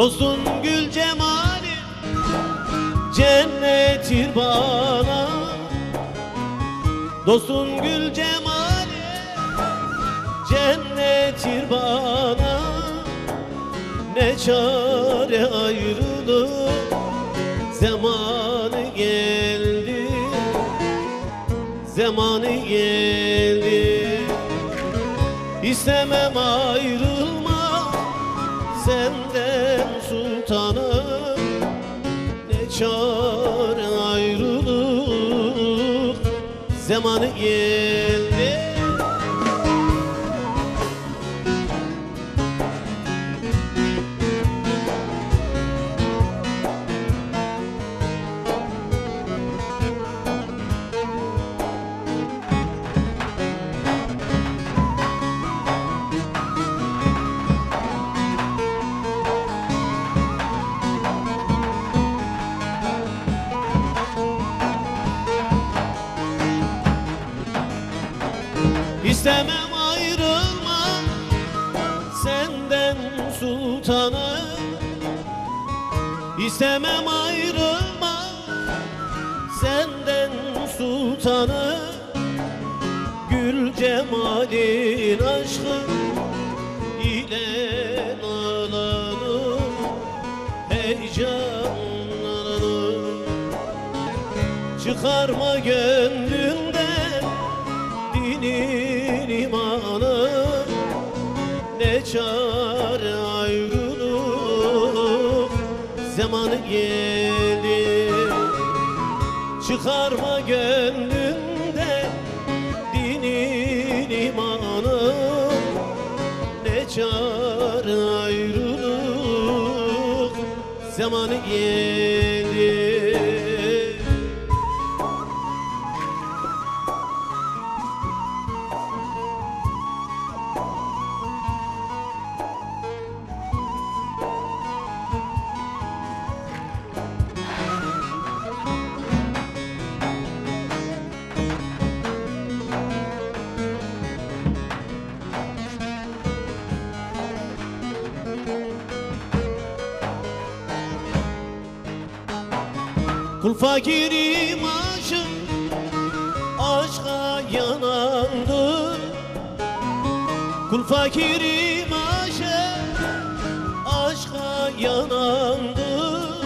Dostum gül cemalim cennettir bana. Dostum gül cemalim cennettir bana. Ne çare ayrılık zamanı geldi, zamanı geldi. İstemem ayrılma senden sultanım. Ne çare ayrılık zamanı geldi. İstemem ayrılma senden sultanım. İstemem ayrılma senden sultanım. Gül cemalin aşkı ile ağlanır, heyecanlanır. Çıkarma gönlünden dini imanım, ne çare ayrılık zamanı geldi. Çıkarma gönlünden dinin imanım, ne çare ayrılık zamanı geldi. Kul fakirim aşım, aşka yanandır. Kul fakirim aşım, aşka yanandır.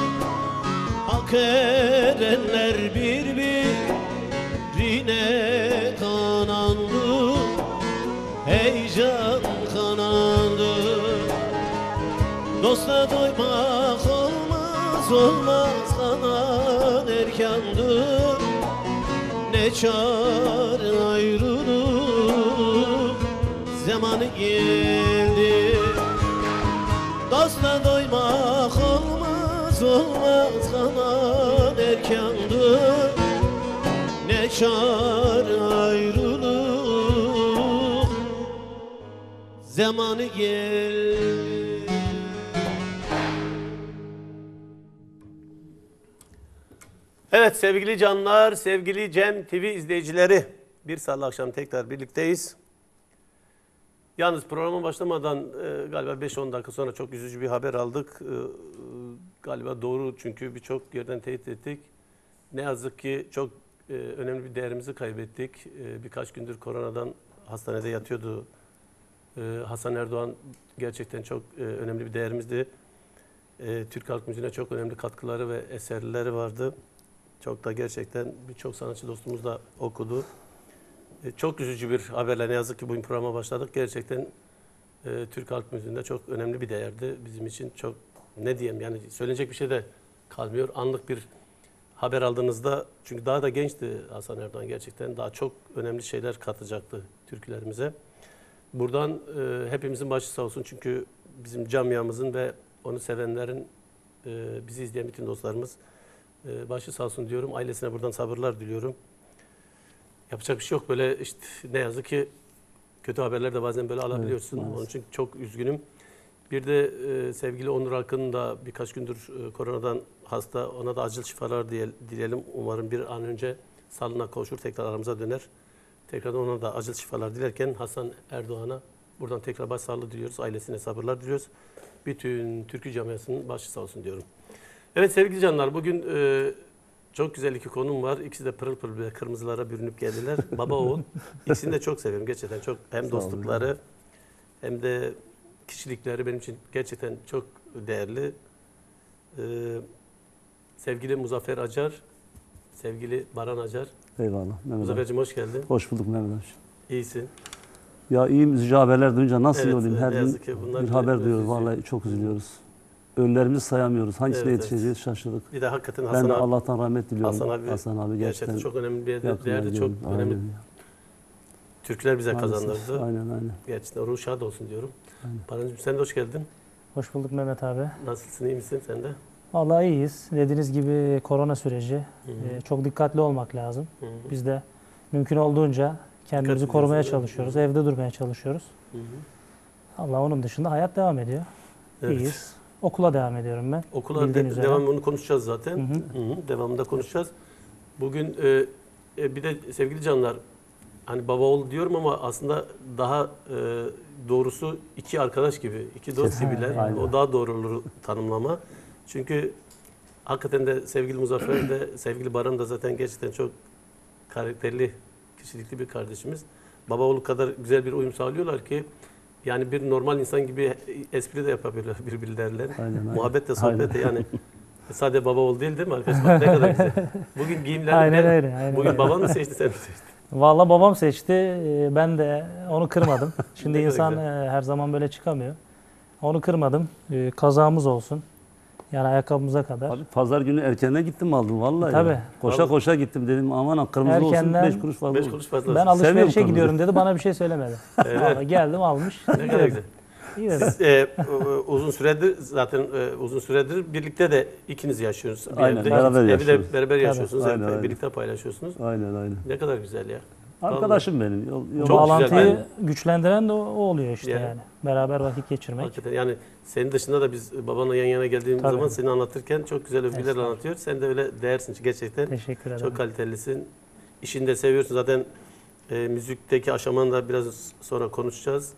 Hak edenler birbirine kanandı, heyecan kanandı. Dosta doymak olmaz, olmaz. Kanan erkandır, ne çare ayrılık zamanı geldi. Dostla doymak olmaz, olmaz. Kanan erkandır, ne çare ayrılık zamanı geldi. Evet sevgili canlar, sevgili Cem TV izleyicileri, bir salı akşam tekrar birlikteyiz. Yalnız programa başlamadan galiba 5-10 dakika sonra çok üzücü bir haber aldık. Galiba doğru, çünkü birçok yerden teyit ettik. Ne yazık ki çok önemli bir değerimizi kaybettik. Birkaç gündür koronadan hastanede yatıyordu Hasan Erdoğan. Gerçekten çok önemli bir değerimizdi. Türk halk müziğine çok önemli katkıları ve eserleri vardı. Çok da gerçekten birçok sanatçı dostumuz da okudu. Çok üzücü bir haberle ne yazık ki bugün programa başladık. Gerçekten Türk halk müziğinde çok önemli bir değerdi. Bizim için çok, ne diyeyim yani, söylenecek bir şey de kalmıyor. Anlık bir haber aldığınızda, çünkü daha da gençti Hasan Erdoğan, gerçekten daha çok önemli şeyler katacaktı türkülerimize. Buradan hepimizin başı sağ olsun, çünkü bizim camiamızın ve onu sevenlerin, bizi izleyen bütün dostlarımız başı sağ olsun diyorum. Ailesine buradan sabırlar diliyorum. Yapacak bir şey yok. Böyle işte ne yazık ki kötü haberler de bazen böyle alabiliyorsun. Evet, onun için çok üzgünüm. Bir de sevgili Onur Akın da birkaç gündür koronadan hasta. Ona da acil şifalar dileyelim. Umarım bir an önce sağlığına kavuşur, tekrar aramıza döner. Tekrar ona da acil şifalar dilerken Hasan Erdoğan'a buradan tekrar başsağlığı diliyoruz. Ailesine sabırlar diliyoruz. bütün türkü camiasının başı sağ olsun diyorum. Evet sevgili canlar, bugün çok güzel iki konum var. İkisi de pırıl pırıl kırmızılara bürünüp geldiler. Baba oğul. İkisini de çok seviyorum gerçekten. Çok hem dostlukları hem de kişilikleri benim için gerçekten çok değerli. Sevgili Muzaffer Acar, sevgili Baran Acar. Eyvallah. Muzaffer'cim hoş geldin. Hoş bulduk Mehmet Acar. İyisin. Ya iyiyim, üzücü haberler duyunca nasıl olayım? Her gün bir haber duyuyoruz. Vallahi çok üzülüyoruz. Önlerimizi sayamıyoruz. Hangisine yetişeceğiz şaşırdık. Bir de hakikaten Hasan abi. Ben de Allah'tan rahmet diliyorum. Hasan abi gerçekten çok önemli bir değerdi. Çok önemli. Türkler bize kazandırdı. Aynen. Gerçekten ruh şad olsun diyorum. Baran'cığım sen de hoş geldin. Hoş bulduk Mehmet abi. Nasılsın, iyi misin sen de? Vallahi iyiyiz. Dediğiniz gibi korona süreci. Çok dikkatli olmak lazım. Biz de mümkün olduğunca kendimizi korumaya çalışıyoruz. Evde durmaya çalışıyoruz. Allah onun dışında hayat devam ediyor. Evet. İyiyiz. Okula devam ediyorum ben. Okula devamını konuşacağız zaten. Devamında konuşacağız. Bugün bir de sevgili canlar, hani baba oğul diyorum ama aslında daha doğrusu iki arkadaş gibi, iki dost gibiler. Aynen. O daha doğru olur tanımlama. Çünkü hakikaten de sevgili Muzaffer de sevgili Baran da zaten gerçekten çok karakterli, kişilikli bir kardeşimiz. Baba oğlu kadar güzel bir uyum sağlıyorlar ki yani bir normal insan gibi espri de yapabiliyorlar birbirleriyle. Muhabbet de sohbet de yani. Sadece baba oğlu değil mi arkadaş? Bak ne kadar güzel. Bugün giyimlerden bugün baban mı seçti, sen mi seçtin? Vallahi babam seçti. Ben de onu kırmadım. Şimdi insan her zaman böyle çıkamıyor. Onu kırmadım. Kazağımız olsun. Yani ayakkabımıza kadar. Abi, pazar günü erkenden gittim aldım vallahi. Tabii. Ya. Koşa gittim dedim aman kırmızı erkenden, olsun 5 kuruş fazla. Ben alışverişe gidiyorum dedi, bana bir şey söylemedi. Vallahi geldim almış. Ne kadar güzel. Siz uzun süredir birlikte de ikiniz yaşıyorsunuz. Aynen, beraber yaşıyorsunuz. Aynen. Birlikte paylaşıyorsunuz. Aynen. Ne kadar güzel ya. Arkadaşım benim. Bağlantıyı güçlendiren de o oluyor işte yani. Beraber vakit geçirmek. Hakikaten yani senin dışında da biz babanla yan yana geldiğimiz zaman seni anlatırken çok güzel övgülerle anlatıyor. Sen de öyle değersin gerçekten. Teşekkür ederim. Çok kalitelisin. İşini de seviyorsun. Zaten müzikteki aşamanı da biraz sonra konuşacağız.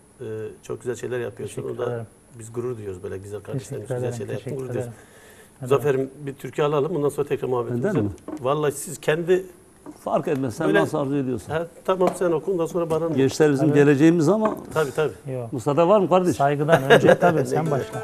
Çok güzel şeyler yapıyorsun. O da biz gurur duyuyoruz böyle güzel kardeşlerimiz. Güzel şeyler yaptın, gurur duyuyoruz. Muzaffer'im bir türkü alalım. Bundan sonra tekrar muhabbetimiz. Vallahi siz kendi... Fark etmez. Sen böyle, nasıl arzu ediyorsun? He, tamam sen okundan sonra Baran. Gençler bizim geleceğimiz ama. Tabii. Yok. Musa'da var mı kardeşim? Saygıdan önce tabii sen başla.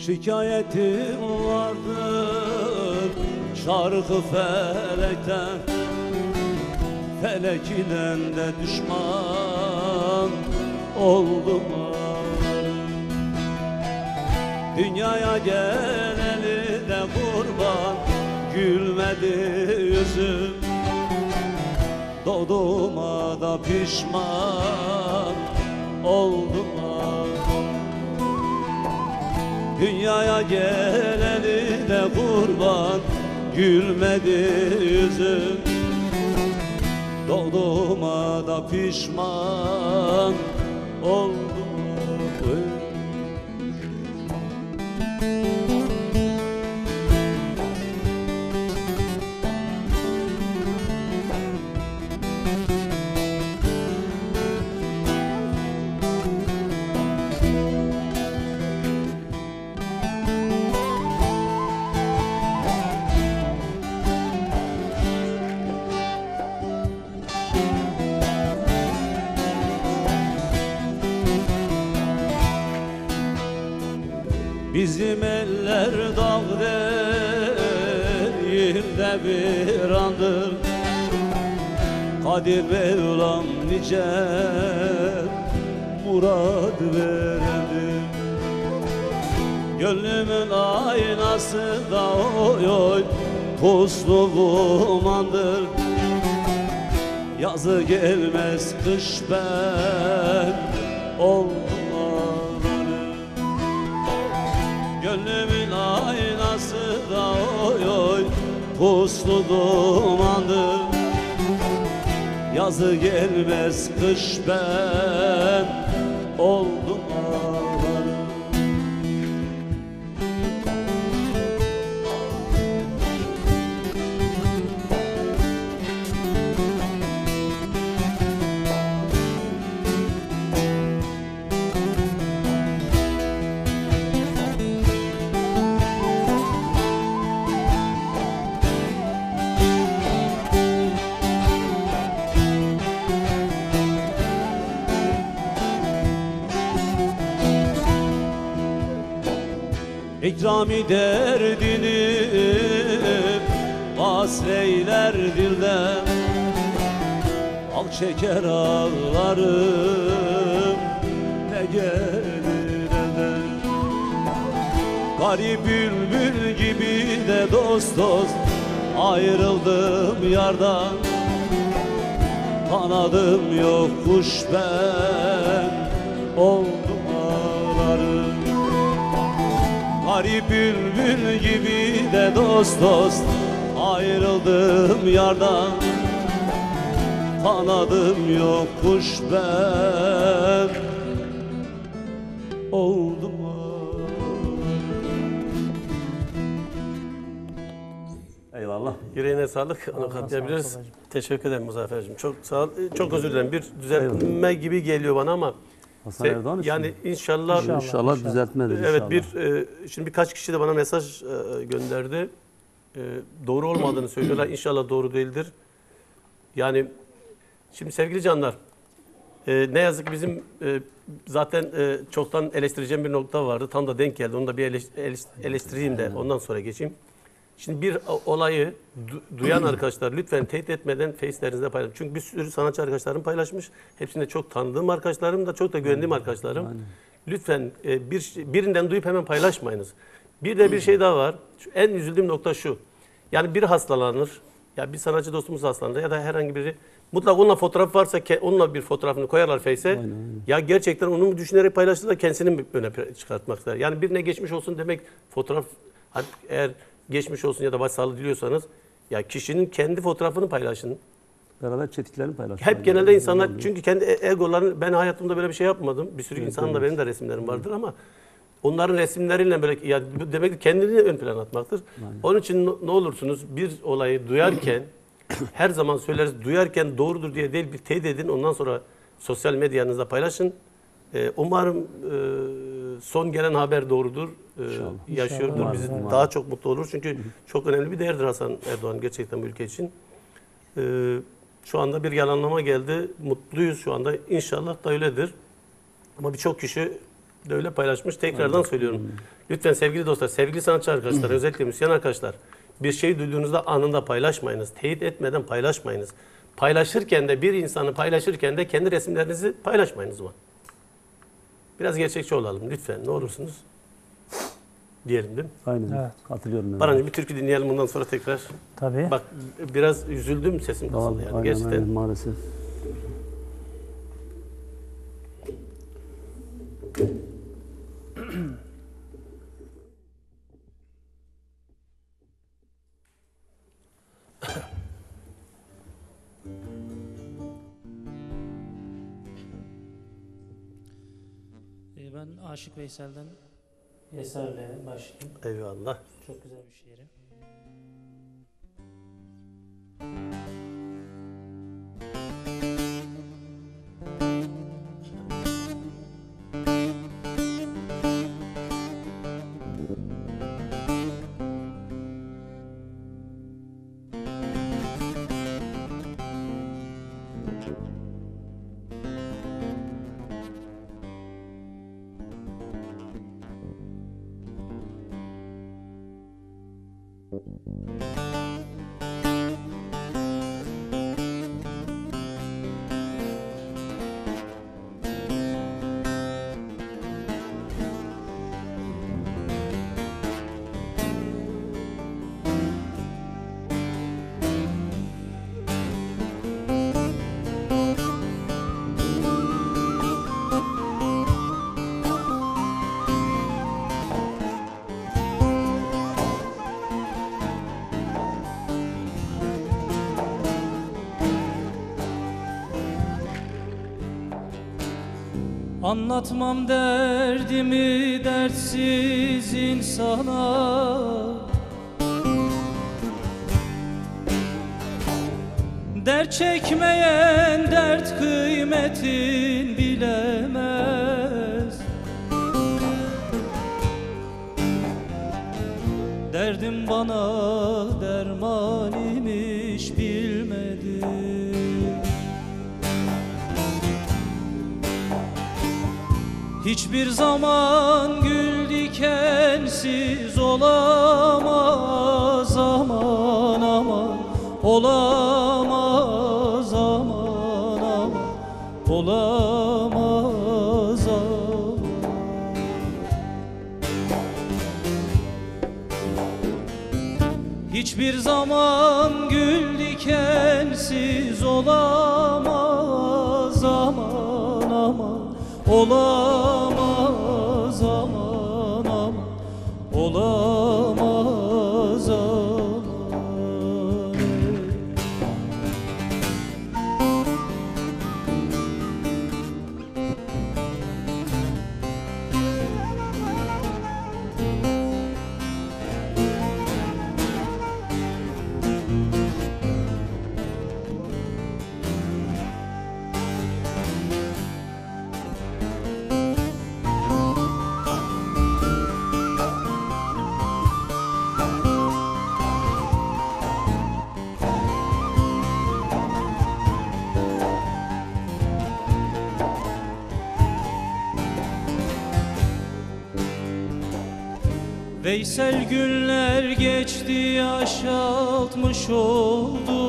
Şikayetim vardır şarkı felekten, felek ile de düşman oldum. Dünyaya geleli de kurban gülmedi yüzüm, doğduğuma da pişman oldum. Dünyaya geleni de kurban gülmedi yüzüm, doğduğuma da pişman oldum. Bizim eller dağ değilde bir andır. Kadir Mevlam nice murad verendir. Gönlümün aynası da oy oy puslu dumandır. Yazı gelmez kış ben onların. Gönlümün aynası da oy oy puslu dumandır. Yazı gelmez kış ben oldum ağlarım. İkrami derdini vasfeyler dilden, al çeker ağlarım ne gelir elden. Garip bülbül gibi de dost ayrıldım yardan. Kanadım yok kuş ben oldum ağlarım. Garip bülbül gibi de dost ayrıldım yardan. Kanadım yok kuş ben oldum ağlarım. Eyvallah. Yüreğine sağlık. Onu katlayabiliriz. Teşekkür ederim Muzaffer'cim. Çok sağ ol. Çok özür dilerim. Bir düzeltme gibi geliyor bana ama yani inşallah düzeltmedir. Evet, inşallah. Şimdi birkaç kişi de bana mesaj gönderdi. Doğru olmadığını söylüyorlar. İnşallah doğru değildir. Yani şimdi sevgili canlar, ne yazık ki bizim zaten çoktan eleştireceğim bir nokta vardı. Tam da denk geldi. Onu da bir eleştireyim de ondan sonra geçeyim. Şimdi bir olayı duyan arkadaşlar lütfen teyit etmeden face'lerinizde paylaşın. Çünkü bir sürü sanatçı arkadaşlarım paylaşmış. Hepsinde çok tanıdığım arkadaşlarım da çok da güvendiğim arkadaşlarım. Aynen. Lütfen birinden duyup hemen paylaşmayınız. Bir de bir şey daha var. En üzüldüğüm nokta şu. Yani biri hastalanır. Ya bir sanatçı dostumuz hastalanır ya da herhangi biri. Mutlaka onunla fotoğraf varsa onunla bir fotoğrafını koyarlar face'e. Ya gerçekten onu mu düşünerek paylaştı da kendisini öne çıkartmak ister. Yani birine geçmiş olsun demek fotoğraf eğer geçmiş olsun ya da başsağlığı diliyorsanız ya kişinin kendi fotoğrafını paylaşın. Beraber çetiklerini paylaşın. Hep genelde insanlar çünkü kendi egolarını, ben hayatımda böyle bir şey yapmadım. Bir sürü insanın da benim de resimlerim vardır ama onların resimleriyle böyle ya demek ki kendini ön plana atmaktır. Aynen. Onun için ne olursunuz bir olayı duyarken her zaman söyleriz duyarken doğrudur diye değil bir teyit edin ondan sonra sosyal medyanızda paylaşın. Umarım son gelen haber doğrudur, yaşıyordur, bizi daha çok mutlu olur. Çünkü çok önemli bir değerdir Hasan Erdoğan gerçekten bu ülke için. Şu anda bir yalanlama geldi, mutluyuz şu anda. İnşallah da öyledir. Ama birçok kişi de öyle paylaşmış. Tekrardan söylüyorum. Lütfen sevgili dostlar, sevgili sanatçı arkadaşlar, özellikle müzisyen arkadaşlar, bir şeyi duyduğunuzda anında paylaşmayınız. Teyit etmeden paylaşmayınız. Paylaşırken de bir insanı paylaşırken de kendi resimlerinizi paylaşmayınız zaman. Biraz gerçekçi olalım lütfen. Ne olursunuz? Diyelim değil mi? Aynen. Evet. Hatırlıyorum. Baran'cığım bir türkü dinleyelim bundan sonra tekrar. Tabii. Bak biraz üzüldüm sesim kısıldı yani. Aynen, gerçekten. Aynen, maalesef. Ben Aşık Veysel'den Yeser'le başlayayım. Eyvallah. Çok güzel bir şiiri. Anlatmam derdimi dertsiz insana, dert çekmeyen dert kıymetin bilemez. Derdim bana derman imiş bilmedim. Hiçbir zaman gül dikensiz olamaz, aman aman, olamaz, aman aman, olamaz, aman. Hiçbir zaman gül dikensiz olamaz, aman aman, olamaz, aman aman, olamaz, aman. Veysel günler geçti, yaş 60 oldu.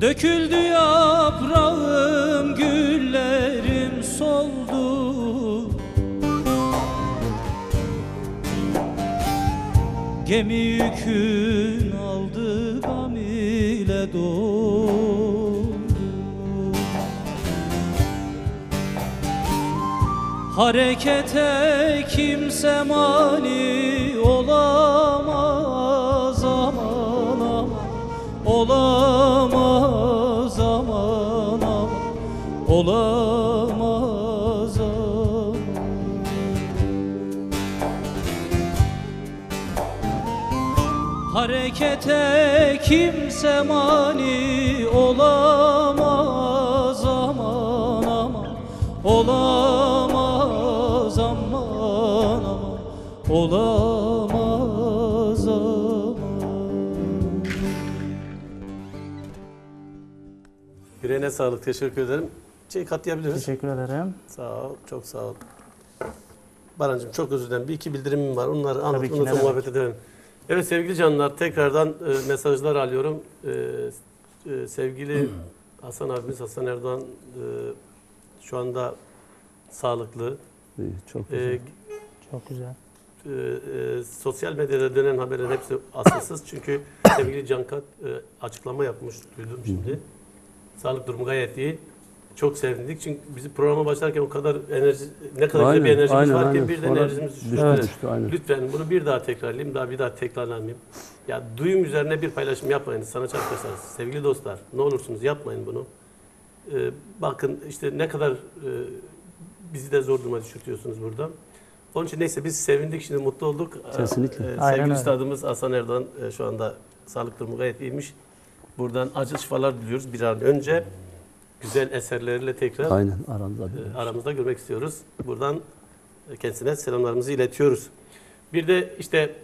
Döküldü yaprağım, güllerim soldu. Gemi yükün aldı, gam ile doldu. Harekete kimse mani olamaz, aman aman, olamaz, aman aman, olamaz, aman. Harekete kimse mani olamaz, aman aman, olamaz, aman aman, olamaz, aman. Yüreğine sağlık, teşekkür ederim. Şey katlayabiliriz. Teşekkür ederim. Sağ ol, çok sağ ol. Barancığım çok özür dilerim. Bir iki bildirimim var, onları anlatıp onunla muhabbet edelim. Evet sevgili canlar, tekrardan mesajlar alıyorum. Sevgili Hasan abimiz, Hasan Erdoğan şu anda sağlıklı. Çok güzel. Çok güzel. Sosyal medyada dönen haberlerin hepsi asılsız. Çünkü sevgili Cankat açıklama yapmış, duydum şimdi. Sağlık durumu gayet iyi. Çok sevindik. Çünkü bizi programa başlarken o kadar enerji, ne kadar aynen, güzel bir enerjimiz aynen, var aynen. ki bir de enerjimiz düştü. Evet. Lütfen bunu bir daha tekrarlayayım, daha bir daha tekrarlamayayım. Ya duyum üzerine bir paylaşım yapmayın. Sana çarparsanız. Sevgili dostlar, ne olursunuz yapmayın bunu. Bakın işte ne kadar bizi de zor duruma düşürtüyorsunuz burada. Onun için neyse biz sevindik, şimdi mutlu olduk. Kesinlikle. Sevgili üstadımız Hasan Erdoğan şu anda sağlık durumu gayet iyiymiş. Buradan acil şifalar diliyoruz bir an önce. Güzel eserleriyle tekrar aynen, aramızda görmek istiyoruz. Buradan kendisine selamlarımızı iletiyoruz. Bir de işte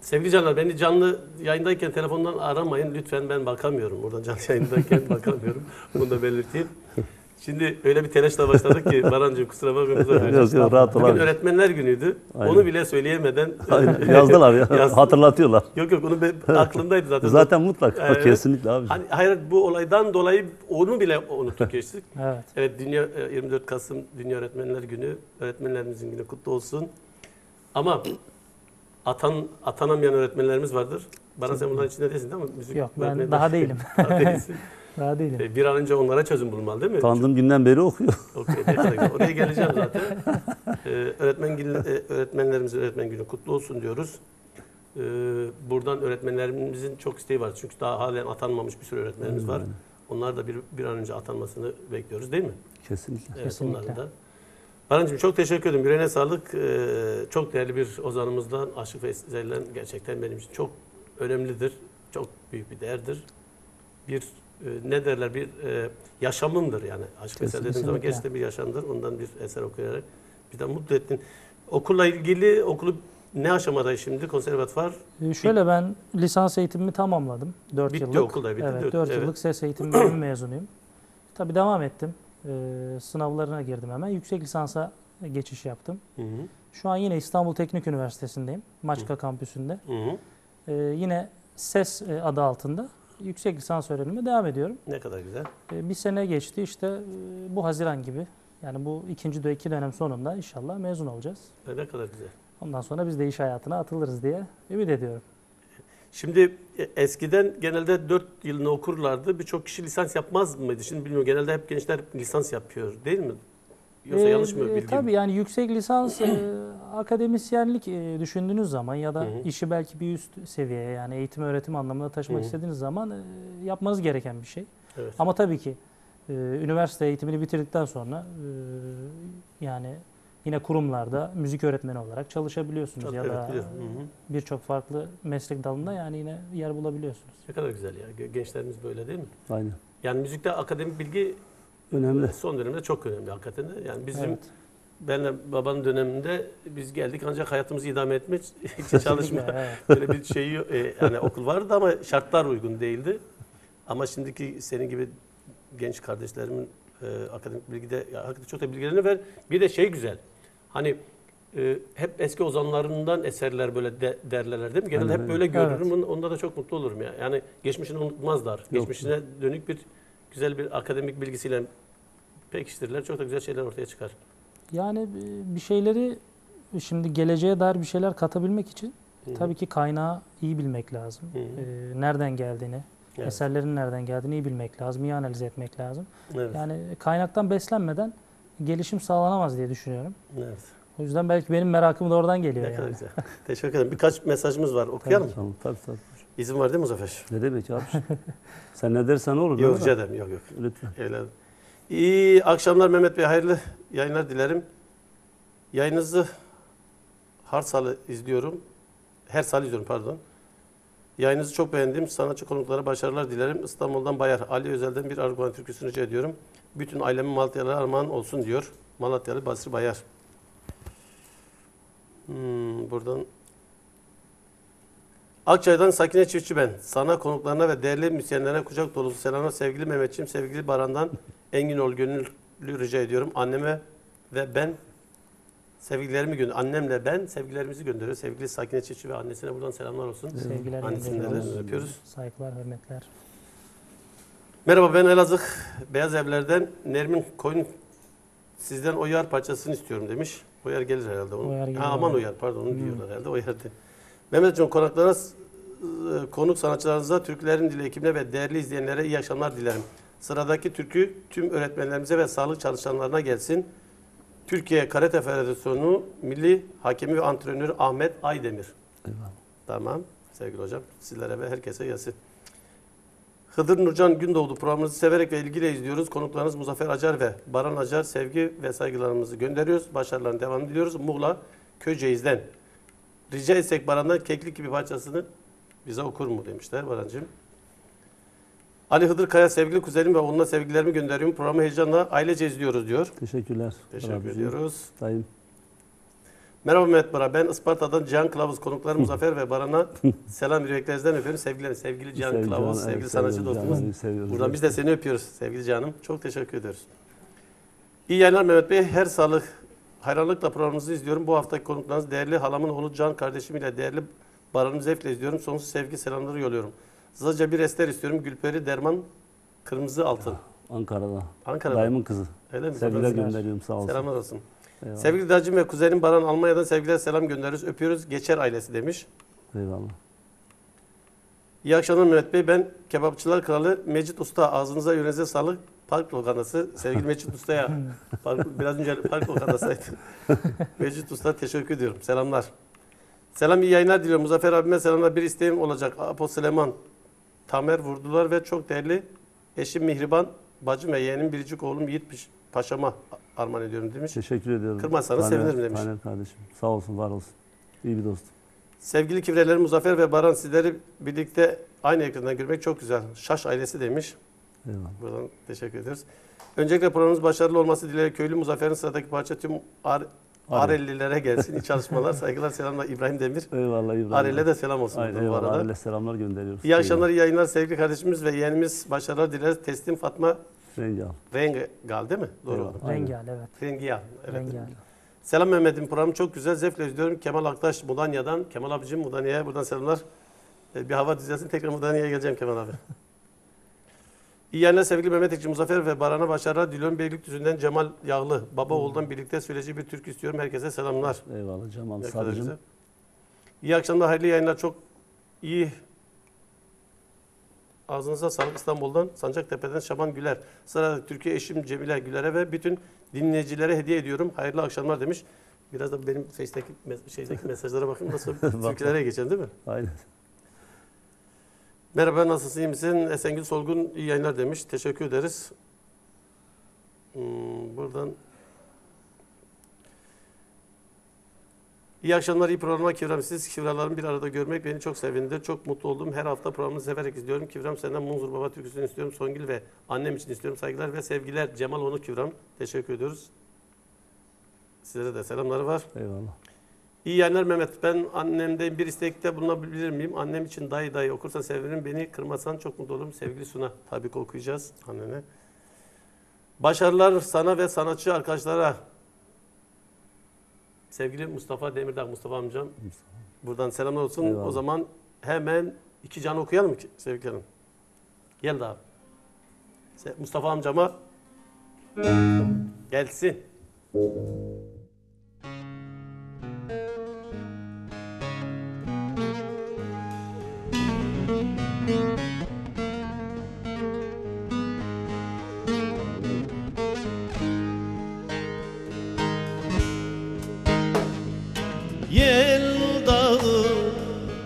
sevgili canlar, beni canlı yayındayken telefondan aramayın. Lütfen ben bakamıyorum. Buradan canlı yayındayken bakamıyorum. Bunu da belirteyim. Şimdi öyle bir telaşla başladık ki Baran'cığım kusura bakmayın. Rahat ol abi. Bugün öğretmenler günüydü. Aynen. Onu bile söyleyemeden yazdılar ya. Hatırlatıyorlar. Yok onu aklımdaydı zaten. Zaten mutlaka kesinlikle abi. Hani, hayır bu olaydan dolayı onu bile unuttuk geçtik. Evet. Evet, dünya 24 Kasım Dünya Öğretmenler Günü. Öğretmenlerimizin günü kutlu olsun. Ama atanamayan öğretmenlerimiz vardır. Baran sen bunların içinde değilsin değil mi? Müzik yok ben daha değilim. Daha değilsin. Daha değilim. Bir an önce onlara çözüm bulmalı değil mi? Tanıdığım günden beri okuyor. Oraya geleceğim zaten. Öğretmenlerimizin öğretmen günü kutlu olsun diyoruz. Buradan öğretmenlerimizin çok isteği var. Çünkü daha halen atanmamış bir sürü öğretmenimiz var. Onlar da bir an önce atanmasını bekliyoruz değil mi? Kesinlikle. Evet, kesinlikle. Baran'cığım çok teşekkür ederim. Yüreğine sağlık. Çok değerli bir ozanımızdan, Aşık Veysel'den gerçekten benim için çok önemlidir. Çok büyük bir değerdir. Bir ne derler bir yaşamımdır yani. Aşık Veysel dediğim zaman gerçekten bir yaşamdır. Ondan bir eser okuyarak bir de mutlu ettin. Okulla ilgili okulu ne aşamada şimdi? Konservatuvar? Şöyle ben lisans eğitimimi tamamladım. 4 bitti, yıllık. Okulda bitti. Evet, 4 yıllık ses eğitimi bölümü mezunuyum. Tabii devam ettim. Sınavlarına girdim hemen. Yüksek lisansa geçiş yaptım. Hı hı. Şu an yine İstanbul Teknik Üniversitesi'ndeyim. Maçka kampüsünde. Hı hı. Yine ses adı altında. Yüksek lisans öğrenime devam ediyorum. Ne kadar güzel. Bir sene geçti işte bu Haziran gibi. Yani bu iki dönem sonunda inşallah mezun olacağız. Ne kadar güzel. Ondan sonra biz de iş hayatına atılırız diye ümit ediyorum. Şimdi eskiden genelde 4 yılını okurlardı. Birçok kişi lisans yapmaz mıydı? Şimdi bilmiyorum genelde hep gençler lisans yapıyor değil mi? Yoksa yanlış mı bildiğim? Tabii yani yüksek lisans akademisyenlik düşündüğünüz zaman ya da işi belki bir üst seviyeye yani eğitim öğretim anlamında taşımak istediğiniz zaman yapmanız gereken bir şey. Evet. Ama tabii ki üniversite eğitimini bitirdikten sonra yani yine kurumlarda müzik öğretmeni olarak çalışabiliyorsunuz çok ya da birçok farklı meslek dalında yani yine yer bulabiliyorsunuz. Ne kadar güzel ya. Gençlerimiz böyle değil mi? Aynen. Yani müzikte akademik bilgi önemli. Son dönemde çok önemli hakikaten. Yani bizim benle babanın döneminde biz geldik ancak hayatımızı idame etmek için çalışma. Böyle bir şeyi yani okul vardı ama şartlar uygun değildi. Ama şimdiki senin gibi genç kardeşlerimin akademik bilgide ya, hakikaten çok da bilgilerini ver. Bir de şey güzel. Hani hep eski ozanlarından eserler böyle derler değil mi? Genelde hep böyle görürüm. Onda da çok mutlu olurum ya. Yani geçmişini unutmazlar. Yok. Geçmişine dönük bir güzel bir akademik bilgisiyle pekiştirirler. Çok da güzel şeyler ortaya çıkar. Yani bir şeyleri şimdi geleceğe dair bir şeyler katabilmek için tabii ki kaynağı iyi bilmek lazım. Nereden geldiğini, eserlerin nereden geldiğini iyi bilmek lazım, iyi analiz etmek lazım. Evet. Yani kaynaktan beslenmeden gelişim sağlanamaz diye düşünüyorum. Evet. O yüzden belki benim merakım da oradan geliyor. Ne kadar güzel. Teşekkür ederim. Birkaç mesajımız var. Okuyalım mı? Tabii. İzin var değil mi Muzaffer? Ne demek abi? Sen ne dersen olur. Yok rica ederim. Yok. Lütfen. Evladım. İyi akşamlar Mehmet Bey. Hayırlı yayınlar dilerim. Yayınınızı her salı izliyorum pardon. Yayınınızı çok beğendim. Sanatçı konuklara başarılar dilerim. İstanbul'dan Bayar Ali Özel'den bir Arguvan türküsünü rica ediyorum. Bütün ailemin Malatyalılara armağan olsun diyor. Malatyalı Basri Bayar. Buradan Akçay'dan Sakine Çiftçi ben. Sana, konuklarına ve değerli müzisyenlere kucak dolusu selamlar. Sevgili Mehmetçiğim, sevgili Baran'dan Enginoğlu gönüllü rica ediyorum. Anneme ve ben sevgilerimi gönderiyorum. Annemle ben sevgilerimizi gönderiyoruz. Sevgili Sakine Çiftçi ve annesine buradan selamlar olsun. Sevgiler, annesinden öpüyoruz. Saygılar, hürmetler. Merhaba ben Elazığ Beyaz Evler'den Nermin Koyun sizden Oyar parçasını istiyorum demiş. Oyar gelir herhalde onun. Oyar gelir. Aman Oyar pardon onu diyorlar herhalde. Oyar'dı. Mehmetciğim konuk sanatçılarınıza, Türklerin Dili ekibine ve değerli izleyenlere iyi akşamlar dilerim. Sıradaki türkü tüm öğretmenlerimize ve sağlık çalışanlarına gelsin. Türkiye Karate Federasyonu Milli Hakemi ve Antrenörü Ahmet Aydemir. Eyvallah. Tamam sevgili hocam sizlere ve herkese gelsin. Hıdır Nurcan Gündoğdu programınızı severek ve ilgiyle izliyoruz. Konuklarınız Muzaffer Acar ve Baran Acar sevgi ve saygılarımızı gönderiyoruz. Başarılarına devam ediyoruz. Muğla Köyceğiz'den. Rica etsek Baran'dan Keklik gibi parçasını bize okur mu demişler Baran'cığım. Ali Hıdır Kaya sevgili kuzenim ve onunla sevgilerimi gönderiyorum. Programı heyecanla ailece izliyoruz diyor. Teşekkürler. Teşekkür ediyoruz. Dayım. Merhaba Mehmet Baran. Ben Isparta'dan Cihan Kılavuz. Konuklarım Muzaffer ve Baran'a selam yüreklerinizden öpüyorum. Sevgilerim. Sevgili Cihan Kılavuz. Sevgili sanatçı dostumuz. Buradan biz de seni öpüyoruz sevgili Cihan'ım. Çok teşekkür ediyoruz. İyi yayınlar Mehmet Bey. Her salı hayranlıkla programınızı izliyorum. Bu haftaki konuklarınız değerli halamın oğlu Can kardeşim ile değerli Baran'ı zevkle izliyorum. Sonsuz sevgi selamları yolluyorum. Hızlıca bir ester istiyorum. Gülperi Derman Kırmızı Altın. Ankara'da. Ankara'da. Dayımın kızı. Öyle mi? Sevgiler gönderiyorum. Sağ olsun. Selamlar olsun. Eyvallah. Sevgili dacım ve kuzenim Baran Almanya'dan sevgiler selam gönderiyoruz. Öpüyoruz. Geçer ailesi demiş. Eyvallah. İyi akşamlar Mehmet Bey. Ben Kebapçılar Kralı Mecit Usta. Ağzınıza yüreğinize sağlık. Park lokantası. Sevgili Mecit Usta'ya biraz önce park lokantasıydı. Mecit Usta teşekkür ediyorum. Selamlar. Selam iyi yayınlar diliyorum. Muzaffer abime selamlar. Bir isteğim olacak. Apo Süleyman, Tamer Vurdular ve çok değerli eşim Mihriban, bacım ve yeğenim biricik oğlum Yiğit Paşa'ma armağan ediyorum demiş. Teşekkür ediyorum. Kırmazsanız sevinirim demiş. Taner kardeşim. Sağ olsun, var olsun. İyi bir dostum. Sevgili kivrelerim Muzaffer ve Baran, sizleri birlikte aynı ekrandan görmek çok güzel. Şaş ailesi demiş. Eyvallah. Buradan teşekkür ediyoruz. Öncelikle programımız başarılı olması dileğiyle köylü Muzaffer'in sıradaki parça tüm Arellilere gelsin. İyi çalışmalar, saygılar, selamlar İbrahim Demir. Eyvallah İbrahim. Arelle de selam olsun. Eyvallah, Arelle selamlar gönderiyoruz. İyi akşamlar, iyi yayınlar sevgili kardeşimiz ve yeğenimiz. Başarılar dileriz. Teslim Fatma Rengal. Rengal değil mi? Doğru. Rengal, evet. Rengal, evet. Rengal. Selam Mehmet'im, programı çok güzel. Zevkle izliyorum. Kemal Aktaş Mudanya'dan. Kemal abicim Mudanya'ya buradan selamlar. Bir hava düzelsin. Tekrar Mudanya'ya geleceğim Kemal abi. İyi yayınlar sevgili Mehmet Ekci, Muzaffer ve Baran'a başarılar diliyorum. Beylikdüzü'nden Cemal Yağlı, baba oğuldan birlikte süreci bir türkü istiyorum. Herkese selamlar. Eyvallah Cemal Sadıcım. İyi akşamlar, hayırlı yayınlar. Çok iyi. Ağzınıza sağlık İstanbul'dan, Sancaktepe'den Şaban Güler. Sıradaki Türkiye eşim Cemile Güler'e ve bütün dinleyicilere hediye ediyorum. Hayırlı akşamlar demiş. Biraz da benim Facebook'taki mesajlara bakayım. Nasıl türkülere geçelim değil mi? Aynen. Merhaba, nasılsın, iyi misin? Esengül Solgun iyi yayınlar demiş. Teşekkür ederiz. Buradan iyi akşamlar, iyi programa Kivrem. Siz Kivralarımı bir arada görmek beni çok sevindir. Çok mutlu oldum. Her hafta programını severek izliyorum. Kivrem senden Munzur Baba türküsünü istiyorum. Songül ve annem için istiyorum. Saygılar ve sevgiler. Cemal Onu Kivrem. Teşekkür ediyoruz. Sizlere de selamları var. Eyvallah. İyi yayınlar Mehmet. Ben annemden bir istekte bulunabilir miyim? Annem için dayı dayı okursan sevinirim. Beni kırmasan çok mutlu olurum. Sevgili Suna. Tabii ki okuyacağız annene. Başarılar sana ve sanatçı arkadaşlara. Sevgili Mustafa Demirdağ, Mustafa amcam. Buradan selamlar olsun. Eyvallah. O zaman hemen iki canı okuyalım ki sevgili hanım. Gel daha. Mustafa amcama gelsin.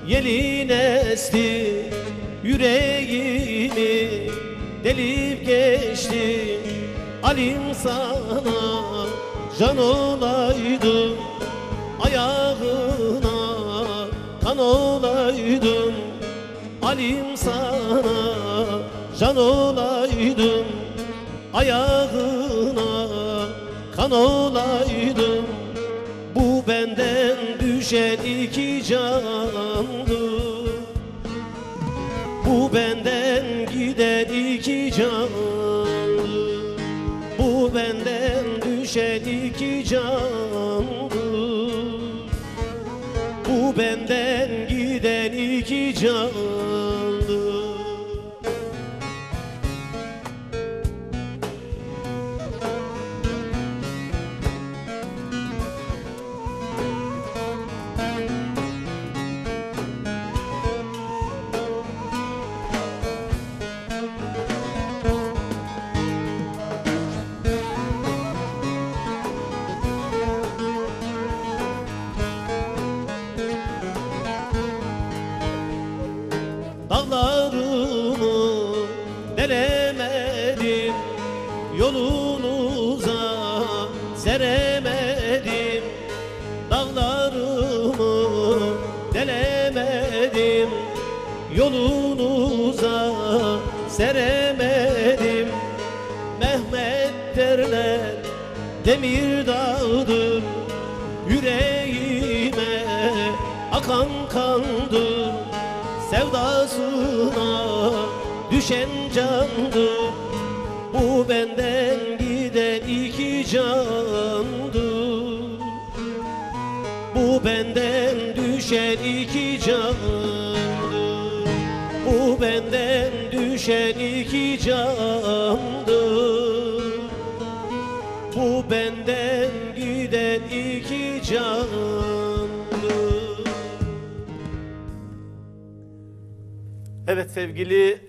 Yelin esti, yüreğimi delip geçti. Alim sana can olaydım, ayağına kan olaydım. Alim sana can olaydım, ayağına kan olaydım. Bu benden düşen iki candır, bu benden giden iki candır, bu benden düşen iki candır, bu benden giden iki candır. Seremedim dağlarımı, delemedim yolunuza, seremedim. Mehmet derler demir dağdır, yüreğime akan kandır, sevdasına düşen candır. Bu benden giden iki candır. Bu benden düşen iki candır. Bu benden düşen iki candır. Bu benden giden iki candır. Evet, sevgili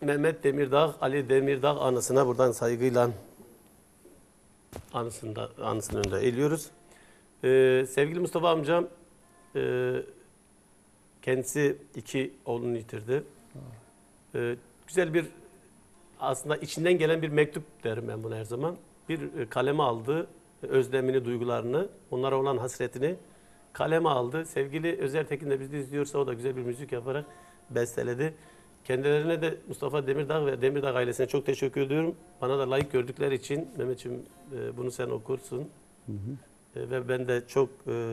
Mehmet Demirdağ, Ali Demirdağ anısına buradan saygıyla anısının önünde eğiliyoruz. Sevgili Mustafa amcam, kendisi iki oğlunu yitirdi. Güzel bir, aslında içinden gelen bir mektup derim ben buna her zaman. Bir kaleme aldı, özlemini, duygularını, onlara olan hasretini kaleme aldı. Sevgili Özer Tekin de bizi izliyorsa, o da güzel bir müzik yaparak besteledi. Kendilerine de Mustafa Demirdağ ve Demirdağ ailesine çok teşekkür ediyorum. Bana da layık gördükleri için. Mehmetciğim, bunu sen okursun. Hı hı. Ve ben de çok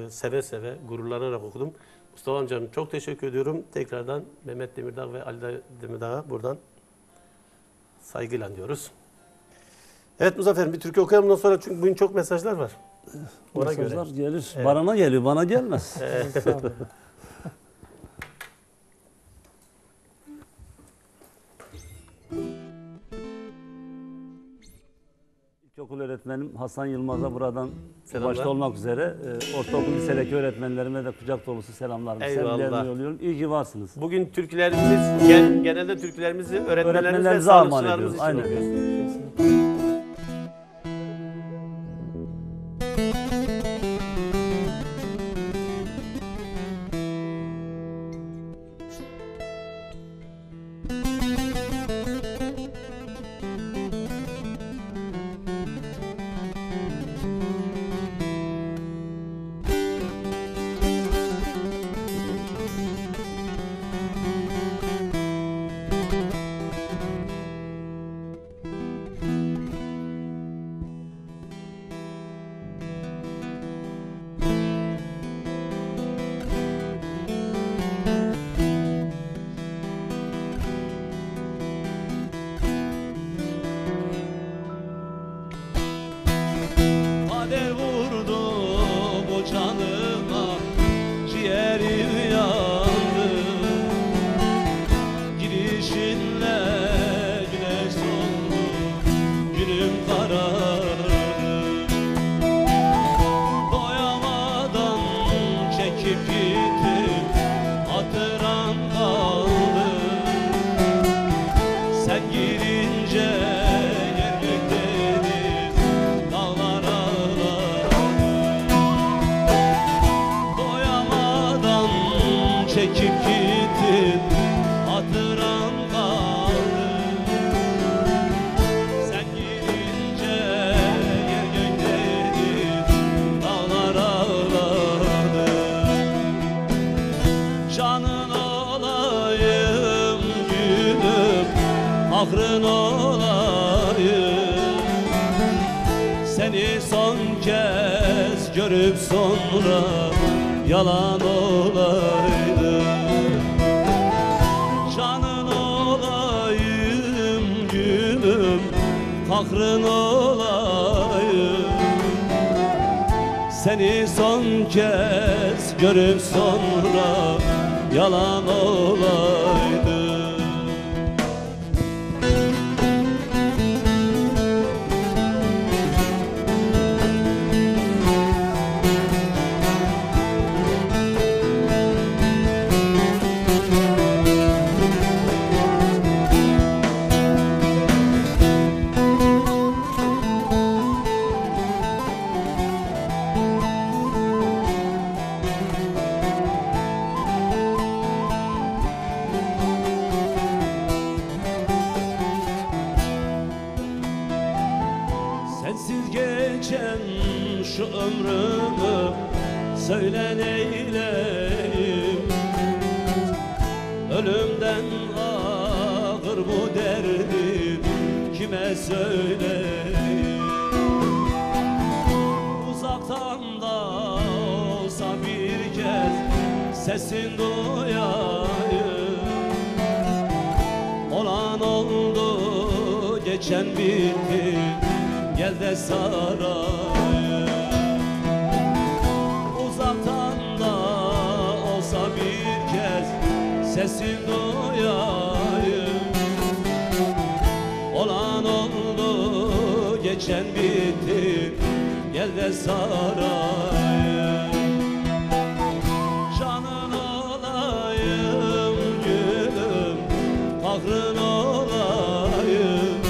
seve seve, gururlanarak okudum. Mustafa amcam, çok teşekkür ediyorum. Tekrardan Mehmet Demirdağ ve Ali Demirdağ'a buradan saygıyla diyoruz. Evet Muzaffer'im, bir türkü okuyalım ondan sonra, çünkü bugün çok mesajlar var. Ona mesajlar göre gelir. Evet. Barana geliyor, bana gelmez. Evet. İlkokul öğretmenim Hasan Yılmaz'a buradan selamlar. Başta olmak üzere ortaokul, lisedeki öğretmenlerime de kucak dolusu selamlarımı, sevgilerimi yolluyorum. İyi ki varsınız. Bugün türkülerimiz, genelde türkülerimizi öğretmenlerimize armağan ediyoruz. Aynen. derde saray. Uzaktan da olsa bir kez sesin duyayım. Olan oldu, geçen bitti, gel de sarayım. Canın olayım gülüm, fakrın olayım.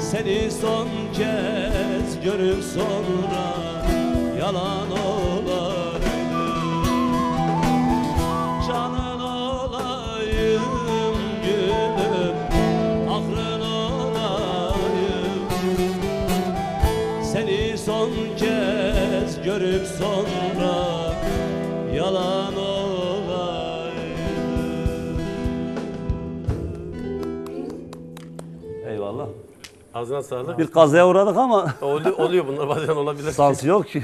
Seni son kez görüp sonra yalan olayım. Canın olayım gülüm, fakrın olayım. Seni son kez görüp sonra yalan olayım. Eyvallah. Ağzına sağlık. Bir kazaya uğradık ama. Oluyor bunlar, bazen olabilir. Sans yok ki.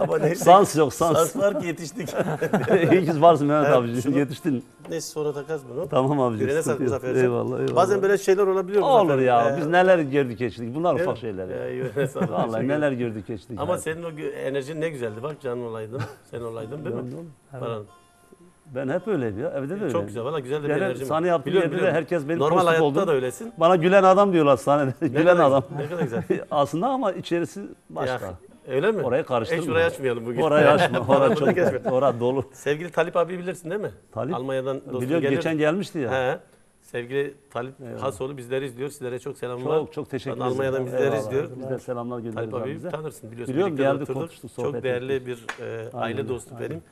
Ama neyse, sans yok, sans. Sans var ki yetiştik. İyi ki varsın Mehmet abici, yetiştin. Neyse, sonra takas bunu. Tamam abici. Yüreğine sağlık Muzaffer. Eyvallah, eyvallah. Bazen böyle şeyler olabiliyor mu? Olur ya, biz neler gördük geçtik. Bunlar ufak şeyler. Yüreğine sağlık. Vallahi neler gördük geçtik. Ama senin o enerjin ne güzeldi bak, canın olaydın. Sen olaydın değil mi? Paranın. Ben hep öyleyim ya, evde de öyle. Çok güzel, valla güzel de bir enerjim. Sahne yaptığım evde de herkes benim normal hayatta oldu. Da öylesin. Bana gülen adam diyorlar sahnede, gülen adam. Ne kadar güzel. Aslında ama içerisi başka. Ya, öyle mi? Orayı karıştırma. Hiç orayı açmayalım bugün. Orayı açma, orayı çok geçme. Orayı dolu. Sevgili Talip abi bilirsin değil mi? Talip? Almanya'dan dostum geliyor. Geçen gelmişti ya. He. Sevgili Talip Hasoğlu bizleri izliyor. Sizlere çok selamlar. Çok teşekkür ederim. Almanya'dan bizleri izliyor. Biz de selamlar gönderiyoruz. Talip abi tanırsın biliyorsun. Biliyorum, geldi konuştuk, sohbet. Çok değerli bir aile dostu benim.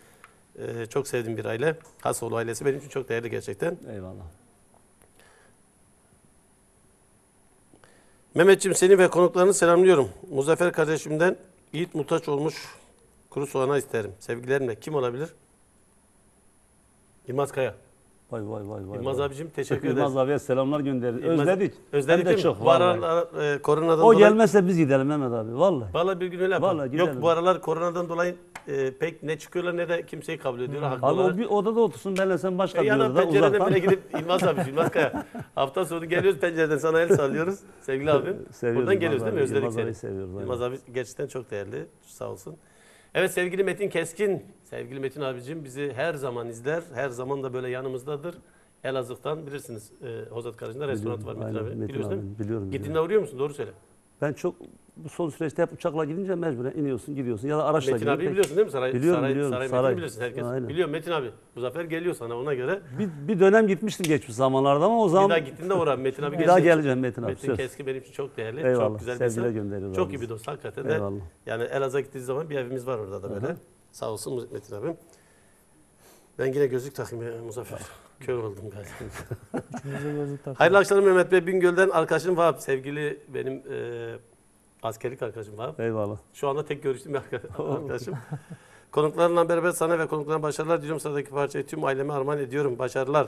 Çok sevdiğim bir aile. Hasoğlu ailesi benim için çok değerli gerçekten. Eyvallah. Mehmetciğim, seni ve konuklarını selamlıyorum. Muzaffer kardeşimden Yiğit Mutaç olmuş kuru soğana isterim. Sevgilerimle. Kim olabilir? İlmaz Kaya. Vay vay vay vay. İlmaz abicim teşekkür ederiz. İlmaz abiye selamlar gönderdik. Özledik. Özledik de çok. Bu aralar koronadan dolayı. O gelmezse biz gidelim Mehmet abi. Vallahi. Vallahi bir gün öyle yapalım. Yok, bu aralar koronadan dolayı pek ne çıkıyorlar ne de kimseyi kabul ediyorlar. Haklı abi olarak. O bir odada otursun, benle sen başka bir odada uzaktan. Pencereden bile gidip İlmaz abicim, İlmaz Kaya. Hafta sonu geliyoruz, pencereden sana el sallıyoruz. Sevgili abim. Seviyoruz. Buradan geliyoruz abi, değil mi? Özledik seni. İlmaz abi seviyoruz. İlmaz abi gerçekten çok değerli. Sağ olsun. Evet sevgili Metin Keskin, sevgili Metin abicim bizi her zaman izler, her zaman da böyle yanımızdadır. Elazığ'dan bilirsiniz, Hozat Karacı'nda restoran var Metin abi, biliyorsun değil mi? Biliyorum. Gittiğinde uğruyor musun? Doğru söyle. Ben çok bu son süreçte hep uçakla gidince mecburen iniyorsun, gidiyorsun ya da araçla gidiyorsun. Metin abi biliyorsun değil mi? Saray biliyorsun herkes. Aynen. Biliyor Metin abi. Muzaffer geliyor sana, ona göre. Bir dönem gitmiştim geçmiş zamanlarda ama o zaman. Bir daha gittiğinde uğram Metin abi. Bir daha geleceğim Metin abi. Metin Keskin benim için çok değerli. Eyvallah. Çok güzel bir insan. Çok iyi bir dost hakikaten. Eyvallah. Yani Elazığ'a gittiği zaman bir evimiz var orada da böyle. Hı-hı. Sağ olsun Metin abim. Ben yine gözlük takayım ya Muzaffer. Kör oldum galiba. Hayırlı akşamlar Mehmet Bey. Bingöl'den arkadaşım Vahap. Sevgili benim askerlik arkadaşım Vahap. Eyvallah. Şu anda tek görüştüğüm arkadaşım. Konuklarla beraber sana ve konuklarına başarılar diliyorum. Sıradaki parçayı tüm aileme armağan ediyorum. Başarılar.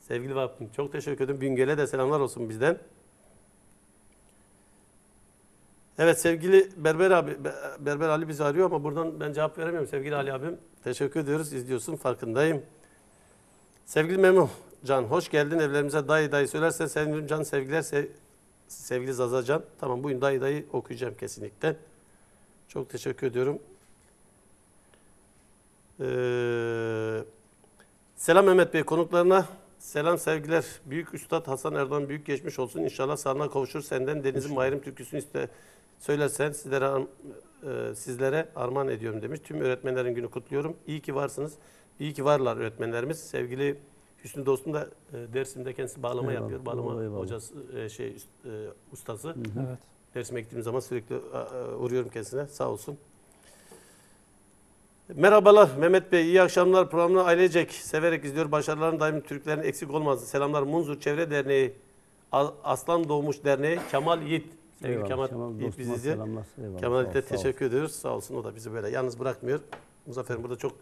Sevgili Vahap'ım çok teşekkür ederim. Bingöl'e de selamlar olsun bizden. Evet sevgili Berber abi, Berber Ali bizi arıyor ama buradan ben cevap veremiyorum. Sevgili Ali abim teşekkür ediyoruz. İzliyorsun, farkındayım. Sevgili Memuh Can, hoş geldin evlerimize. Dayı dayı söylersen sevinirim Can, sevgiler sevgili Zaza Can. Tamam, bugün dayı dayı okuyacağım kesinlikle. Çok teşekkür ediyorum. Selam Mehmet Bey konuklarına. Selam sevgiler. Büyük Üstad Hasan Erdoğan büyük geçmiş olsun. İnşallah sağına kavuşur. Senden Deniz'in Mahir'im türküsünü söylersen sizlere armağan ediyorum demiş. Tüm öğretmenlerin günü kutluyorum. İyi ki varsınız. İyi ki varlar öğretmenlerimiz. Sevgili Hüsnü dostum da dersimde kendisi bağlama yapıyor. Bağlama hocası, ustası. Evet. Dersime gittiğim zaman sürekli uğruyorum kendisine. Sağ olsun. Merhabalar Mehmet Bey, iyi akşamlar. Programını ailecek severek izliyor. Başarıların daim Türklerin eksik olmazdı. Selamlar Munzur Çevre Derneği, Aslan Doğmuş Derneği, Kemal Yiğit. Sevgili eyvallah, Kemal Yiğit bizi izliyor. Kemal Yiğit'e teşekkür ediyoruz. Sağ olsun, o da bizi böyle yalnız bırakmıyor. Muzaffer'im burada çok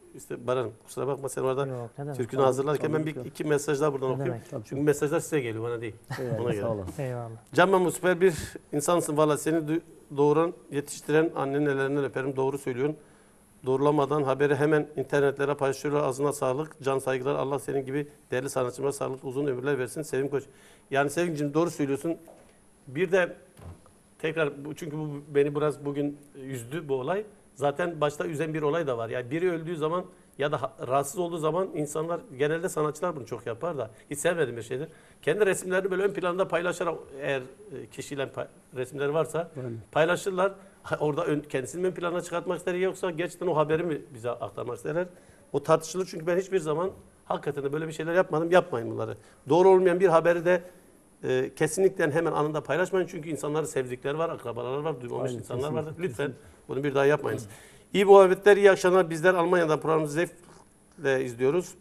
Baran kusura bakma sen orada türkünü hazırlarken ben iki mesaj daha buradan okuyorum. Çünkü mesajlar size geliyor, bana değil. Ona göre. Eyvallah. Can Mahmut süper bir insansın valla, seni doğuran, yetiştiren annenin ellerinden öperim. Doğru söylüyorsun. Doğrulamadan haberi hemen internetlere paylaşıyorlar. Ağzına sağlık, can saygılar. Allah senin gibi değerli sanatçılara sağlık, uzun ömürler versin. Sevim Koç. Yani Sevimciğim doğru söylüyorsun. Bir de tekrar, çünkü bu beni biraz bugün üzdü bu olay. Zaten başta üzen bir olay da var. Yani biri öldüğü zaman ya da rahatsız olduğu zaman insanlar, genelde sanatçılar bunu çok yapar da, hiç sevmediğim bir şeydir. Kendi resimlerini böyle ön planda paylaşarak, eğer kişiyle resimleri varsa paylaşırlar. Orada kendisini ön plana çıkartmak ister, yoksa gerçekten o haberi mi bize aktarmak isterler? O tartışılır, çünkü ben hiçbir zaman hakikaten de böyle bir şeyler yapmadım. Yapmayın bunları. Doğru olmayan bir haberi de kesinlikle hemen anında paylaşmayın. Çünkü insanların sevdikleri var, akrabaları var, duymamış insanlar var. Lütfen bunu bir daha yapmayınız. İyi muhabbetler, iyi akşamlar. Bizler Almanya'dan programımızı zevkle izliyoruz.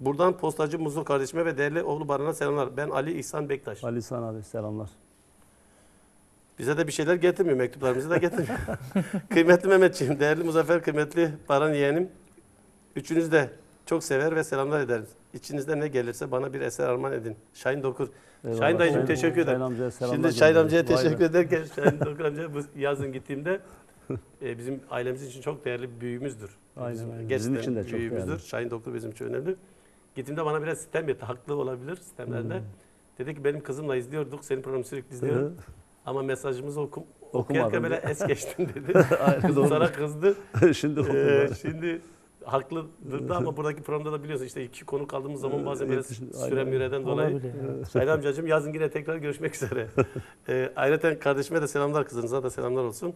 Buradan postacı Muzlu kardeşime ve değerli oğlu Baran'a selamlar. Ben Ali İhsan Bektaş. Ali İhsan abi selamlar. Bize de bir şeyler getirmiyor, mektuplarımızı da getirmiyor. Kıymetli Mehmetciğim, değerli Muzaffer, kıymetli Baran yeğenim. Üçünüz de çok sever ve selamlar ederiz. İçinizden ne gelirse bana bir eser armağan edin. Şahin Dokur. Eyvallah. Şahin dayıcığım teşekkür ederim. Şimdi Şahin amcaya teşekkür ederken Şahin Dokur amcaya yazın gittiğimde bizim ailemiz için çok değerli bir büyüğümüzdür. Aynen. Gerçekten bizim için de çok büyüğümüzdür. Şahin Dokur bizim için önemli. Gittiğimde bana biraz sitem etti. Haklı olabilir sistemlerde. Dedi ki benim kızımla izliyorduk. Senin programı sürekli izliyorum. Ama mesajımızı okuyarken böyle es geçtim dedi. Sonra kızdı. Şimdi haklıdır da, ama buradaki programda da biliyorsun işte iki konu kaldığımız zaman bazen böyle süre müreden dolayı. Şahin amcacığım yazın yine tekrar görüşmek üzere. Ayrıca kardeşime de selamlar, kızınıza da selamlar olsun.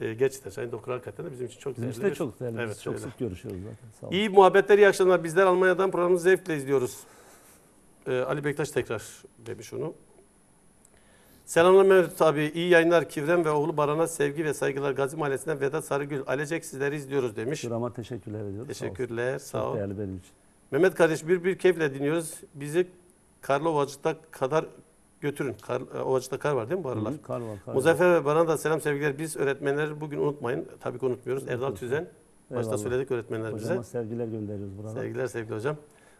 Gerçekten Şahin Dokur hakikaten de bizim için çok değerli. Bizim için de çok değerli. Evet, çok sık görüşüyoruz zaten. Sağ olun. İyi muhabbetler, iyi akşamlar. Bizler Almanya'dan programımızı zevkle izliyoruz. Ali Bektaş tekrar demiş onu. Selamlar Mehmet abi. İyi yayınlar Kivrem ve oğlu Baran'a sevgi ve saygılar. Gazi Mahallesi'nden Vedat Sarıgül. Ailecek sizleri izliyoruz demiş. Şurama teşekkürler ediyoruz. Teşekkürler. Sağ ol. Değerli benim için. Mehmet kardeş bir keyifle dinliyoruz. Bizi Karlovacık'ta kadar götürün. Ovacık'ta kar var değil mi bu aralar? Kar var. Muzaffer ve Baran'a da selam sevgiler. Biz öğretmenleri bugün unutmayın. Tabii ki unutmuyoruz. Erdal Tüzen. Başta söyledik öğretmenlerimize. Hocama sevgiler gönderiyoruz buradan. Sevgiler sevgili hocam.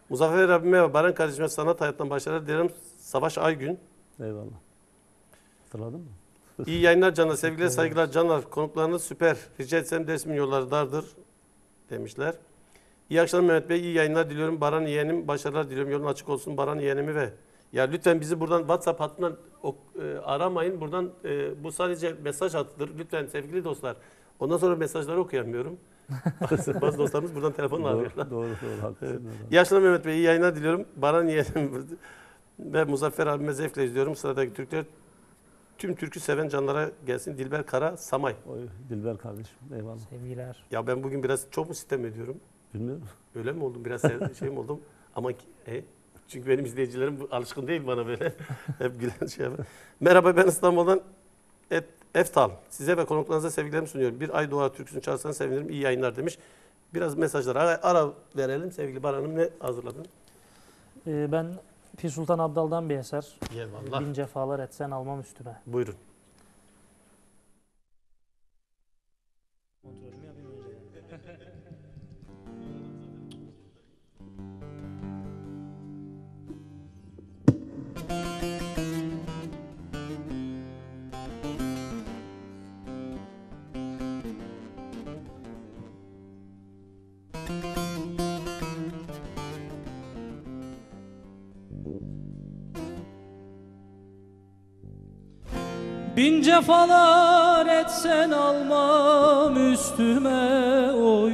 Muzaffer abime ve Baran kardeşime sanat hayattan başarılar dilerim. Savaş Aygün. Eyvallah. Hatırladın mı? İyi yayınlar canlar, sevgiler, saygılar canlar. Konuklarınız süper. Rica etsem dersimin yolları dardır demişler. İyi akşamlar Mehmet Bey. İyi yayınlar diliyorum. Baran yeğenim başarılar diliyorum. Yolun açık olsun Baran yeğenimi ve... Ya lütfen bizi buradan WhatsApp hattından aramayın. Buradan bu sadece mesaj hattıdır. Lütfen sevgili dostlar. Ondan sonra mesajları okuyamıyorum. Bazı dostlarımız buradan telefonla arıyorlar. Doğru haklısın. İyi akşamlar Mehmet Bey. İyi yayınlar diliyorum. Baran yeğenim ve Muzaffer abime zevkle izliyorum. Sıradaki Türkler... Tüm türkü seven canlara gelsin. Dilber Kara, Samay. Oy, Dilber kardeşim, eyvallah. Sevgiler. Ya ben bugün biraz çok mu sitem ediyorum? Bilmiyorum. Öyle mi oldum? Biraz şey mi oldum? Ama çünkü benim izleyicilerim alışkın değil bana böyle. Hep gülen şey yapar. Merhaba, ben İstanbul'dan Eftal. Size ve konuklarınıza sevgilerimi sunuyorum. Bir ay doğa türküsünü çalarsanız sevinirim. İyi yayınlar demiş. Biraz mesajlara ara verelim. Sevgili Baran'ım ne hazırladın? Ben... Pir Sultan Abdal'dan bir eser. Eyvallah. Bin cefalar etsen almam üstüme. Buyurun. Bin cefalar etsen almam üstüme oy.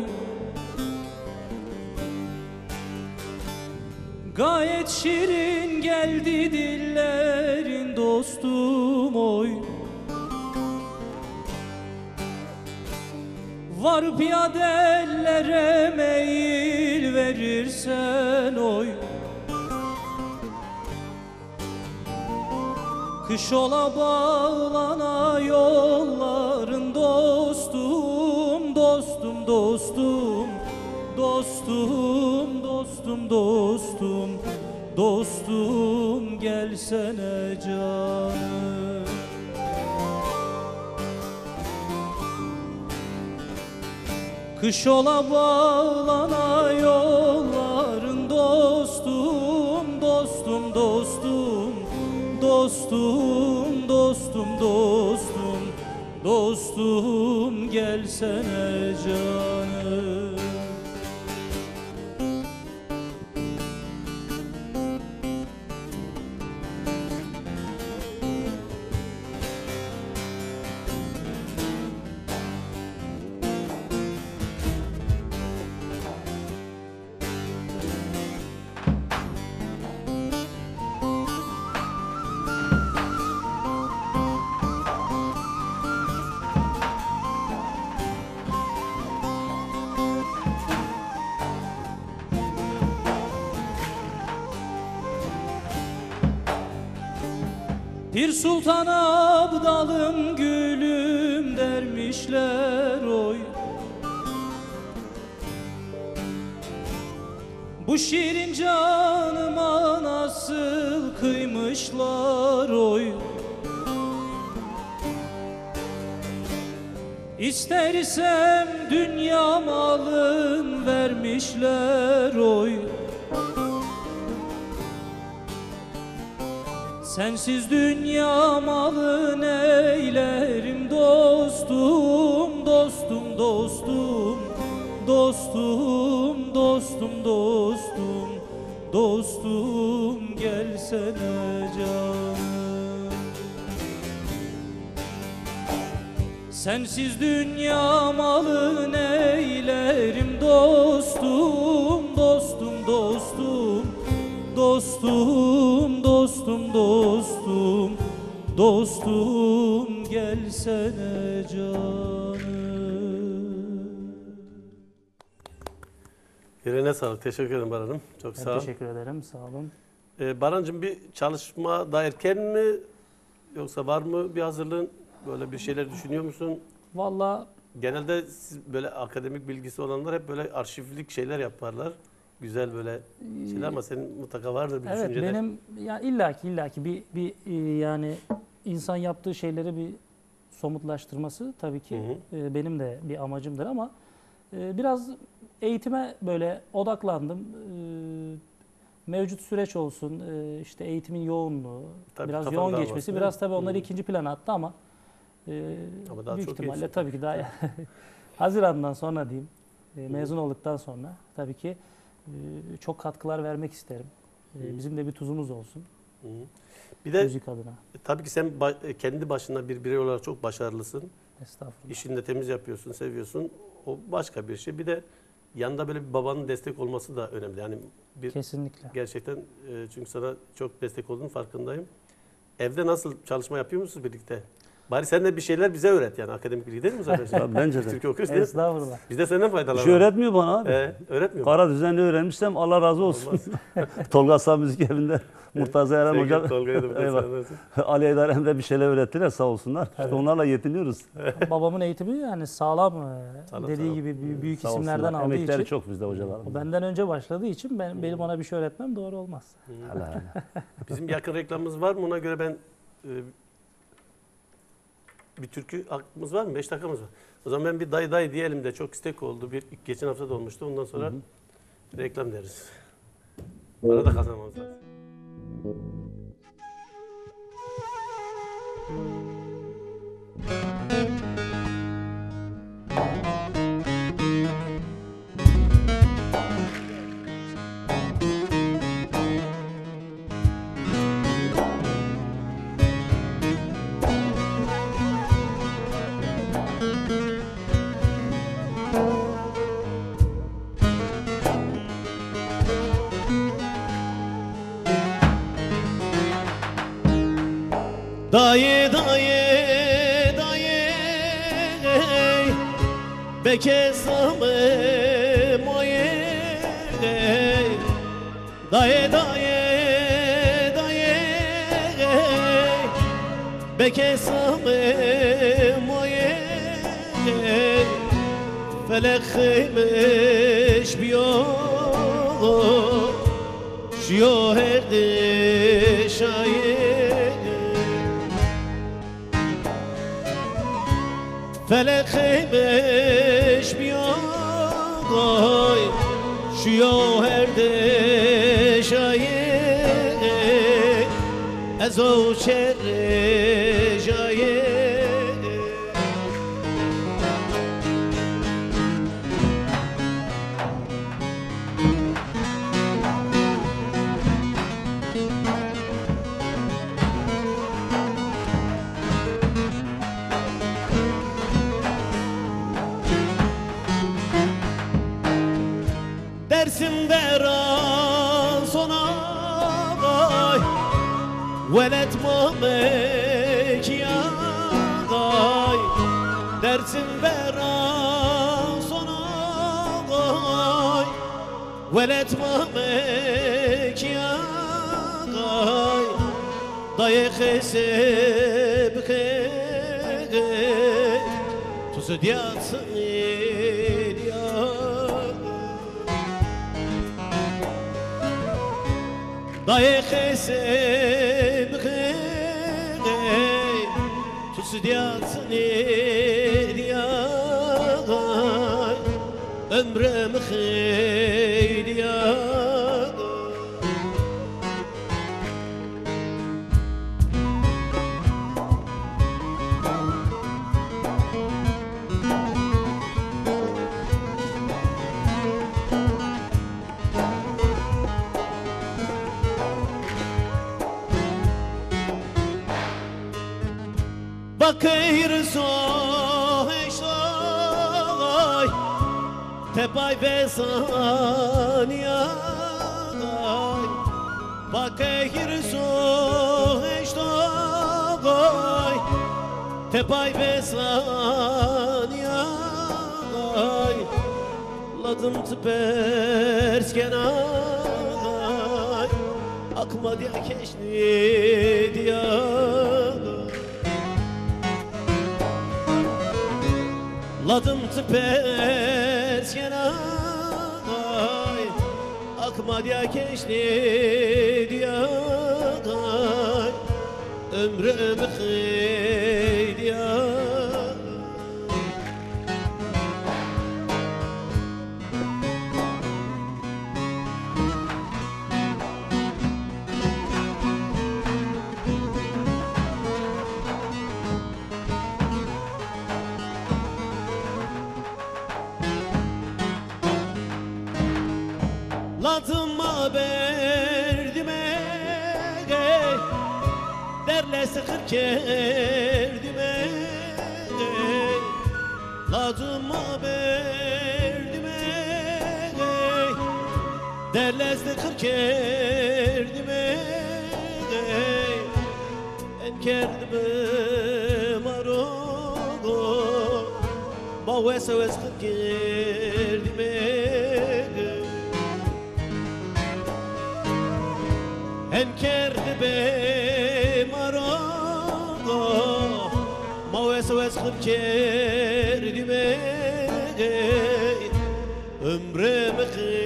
Gayet şirin geldi dillerin dostum oy. Var piyadellere meyil verirsen oy. Kış ola bağlana yolların dostum, dostum, dostum, dostum, dostum, dostum, dostum gelsene canım. Kış ola bağlana yolların dostum, dostum, dostum. Dostum, dostum, dostum, dostum gelsene canım. Pir Sultan Abdalım gülüm dermişler oy. Bu şiirin canıma nasıl kıymışlar oy. İstersem dünya malın vermişler oy. Sensiz dünya malın eylerim dostum, dostum, dostum, dostum, dostum, dostum, dostum, gelsene canım. Sensiz dünya malın eylerim dostum, dostum, dostum, dostum, dostum, dostum, dostum, gelsene canım. Yüreğine sağlık. Teşekkür ederim Baran'ım. Çok sağ olun. Teşekkür ederim. Sağ olun. Baran'cığım, bir çalışma daha erken mi? Yoksa var mı bir hazırlığın? Böyle bir şeyler düşünüyor musun? Vallahi genelde siz böyle akademik bilgisi olanlar hep böyle arşivlik şeyler yaparlar. Güzel böyle şeyler ama senin mutlaka vardır bir evet, düşünceler. Evet benim yani illaki bir yani insan yaptığı şeyleri bir somutlaştırması tabii ki hı hı. Benim de bir amacımdır ama biraz eğitime böyle odaklandım. Mevcut süreç olsun, işte eğitimin yoğunluğu, tabii, biraz yoğun geçmesi, var, biraz tabii onları hı. ikinci plana attı ama büyük ihtimalle geçti. Tabii ki daha Haziran'dan sonra diyeyim, mezun hı. olduktan sonra tabii ki çok katkılar vermek isterim. Bizim de bir tuzumuz olsun. Bir de müzik adına. Tabii ki sen kendi başına bir birey olarak çok başarılısın. Estağfurullah. İşini de temiz yapıyorsun, seviyorsun. O başka bir şey. Bir de yanında böyle bir babanın destek olması da önemli. Yani bir kesinlikle. Gerçekten çünkü sana çok destek olduğunun farkındayım. Evde nasıl çalışma yapıyor musunuz birlikte? Bari sen de bir şeyler bize öğret yani akademik bilgi değil mi zaten? Bence de. Türkiye okuyorsun değil mi? Estağfurullah. Biz de senden faydalanalım. Hiç öğretmiyor bana abi. Öğretmiyor. Kara düzenli öğrenmişsem Allah razı olsun. Tolga Aslan Müzik Evi'nde Murtaza Eren Hoca. Tolga'ya da Ali Eydarem'de bir şeyler öğrettiler sağ olsunlar. Evet. İşte onlarla yetiniyoruz. Babamın eğitimi yani sağlam dediği gibi büyük isimlerden aldığı için. Emekleri çok bizde hocalarım. Benden önce başladığı için benim ona bir şey öğretmem doğru olmaz. Bizim yakın reklamımız var mı? Ona göre ben... Bir türkü aklımız var mı? 5 dakikamız var. O zaman ben bir day day diyelim de çok istek oldu. Bir geçen hafta da olmuştu. Ondan sonra hı hı. reklam deriz. Arada kazanmamız lazım. Dayı, dayı, dayı, beke samı moye, dayı, dayı, dayı, beke samı moye, felek meş biyo, şiyo herde şaye. فلک مش بیای شیوهر دشایه از او شر جایه ولت مامک یادای درسم برام سنای ولت مامک یادای dayı kesip tuzu diyatsın dayı kesip tuzu diyatsın ömrüm haydi ya. Bakır soğuşay tepay ve saniyay bakır soğuşay tepay ve saniyay ladım tıperskenay akma diye keşni diya. Ladım tıpes yanay akma diye keşni diyay ömrüm haydi diyay. Ladıma berdime gey derle sıkır kerdime gey ladıma berdime gey derle sıkır kerdime gey en kerdime marogo ma vese vese kerdime. Enkerdi be marogo, mavesves kırkerdi be, ömrüm haydi.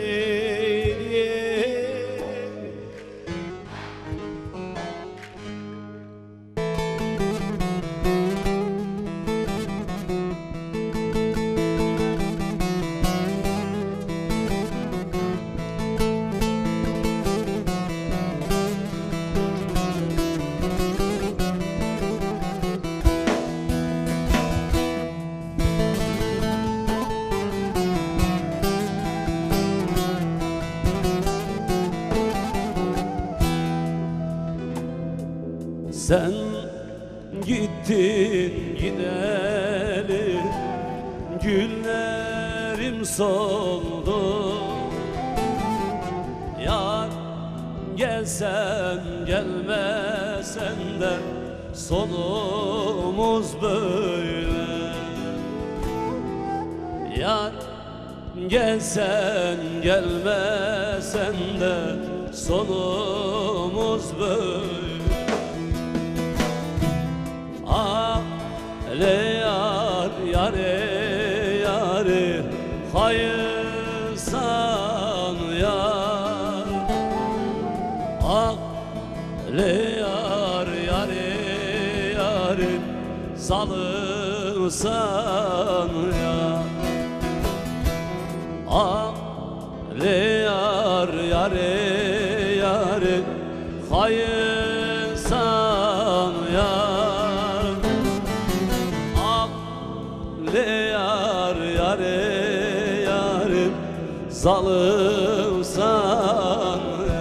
Sen gittin gideli günlerim soldu. Yar gelsen gelmesen de sonumuz böyle. Yar gelsen gelmesen de sonumuz böyle. Ale yar yare yare hayır san yar. Ale yar yare yare salırsan yar. Ale yar yare yare hayır san yar. Zalımsan ya.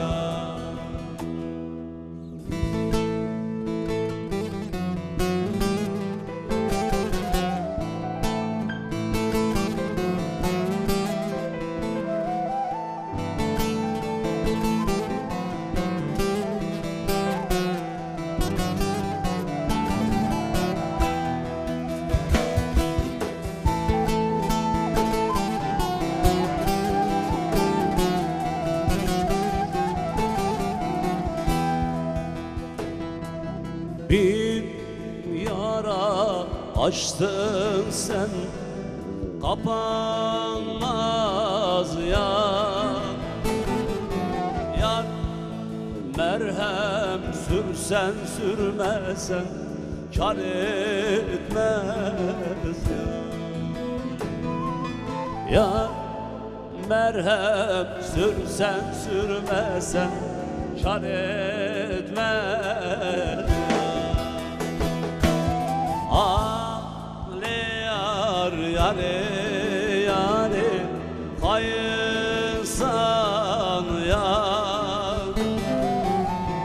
açtın sen kapanmaz yar. Yar merhem sürsen sürmesen kar etmez yar. Yar merhem sürsen sürmesen kar etmez. Ale yar yare yare kaysan yar.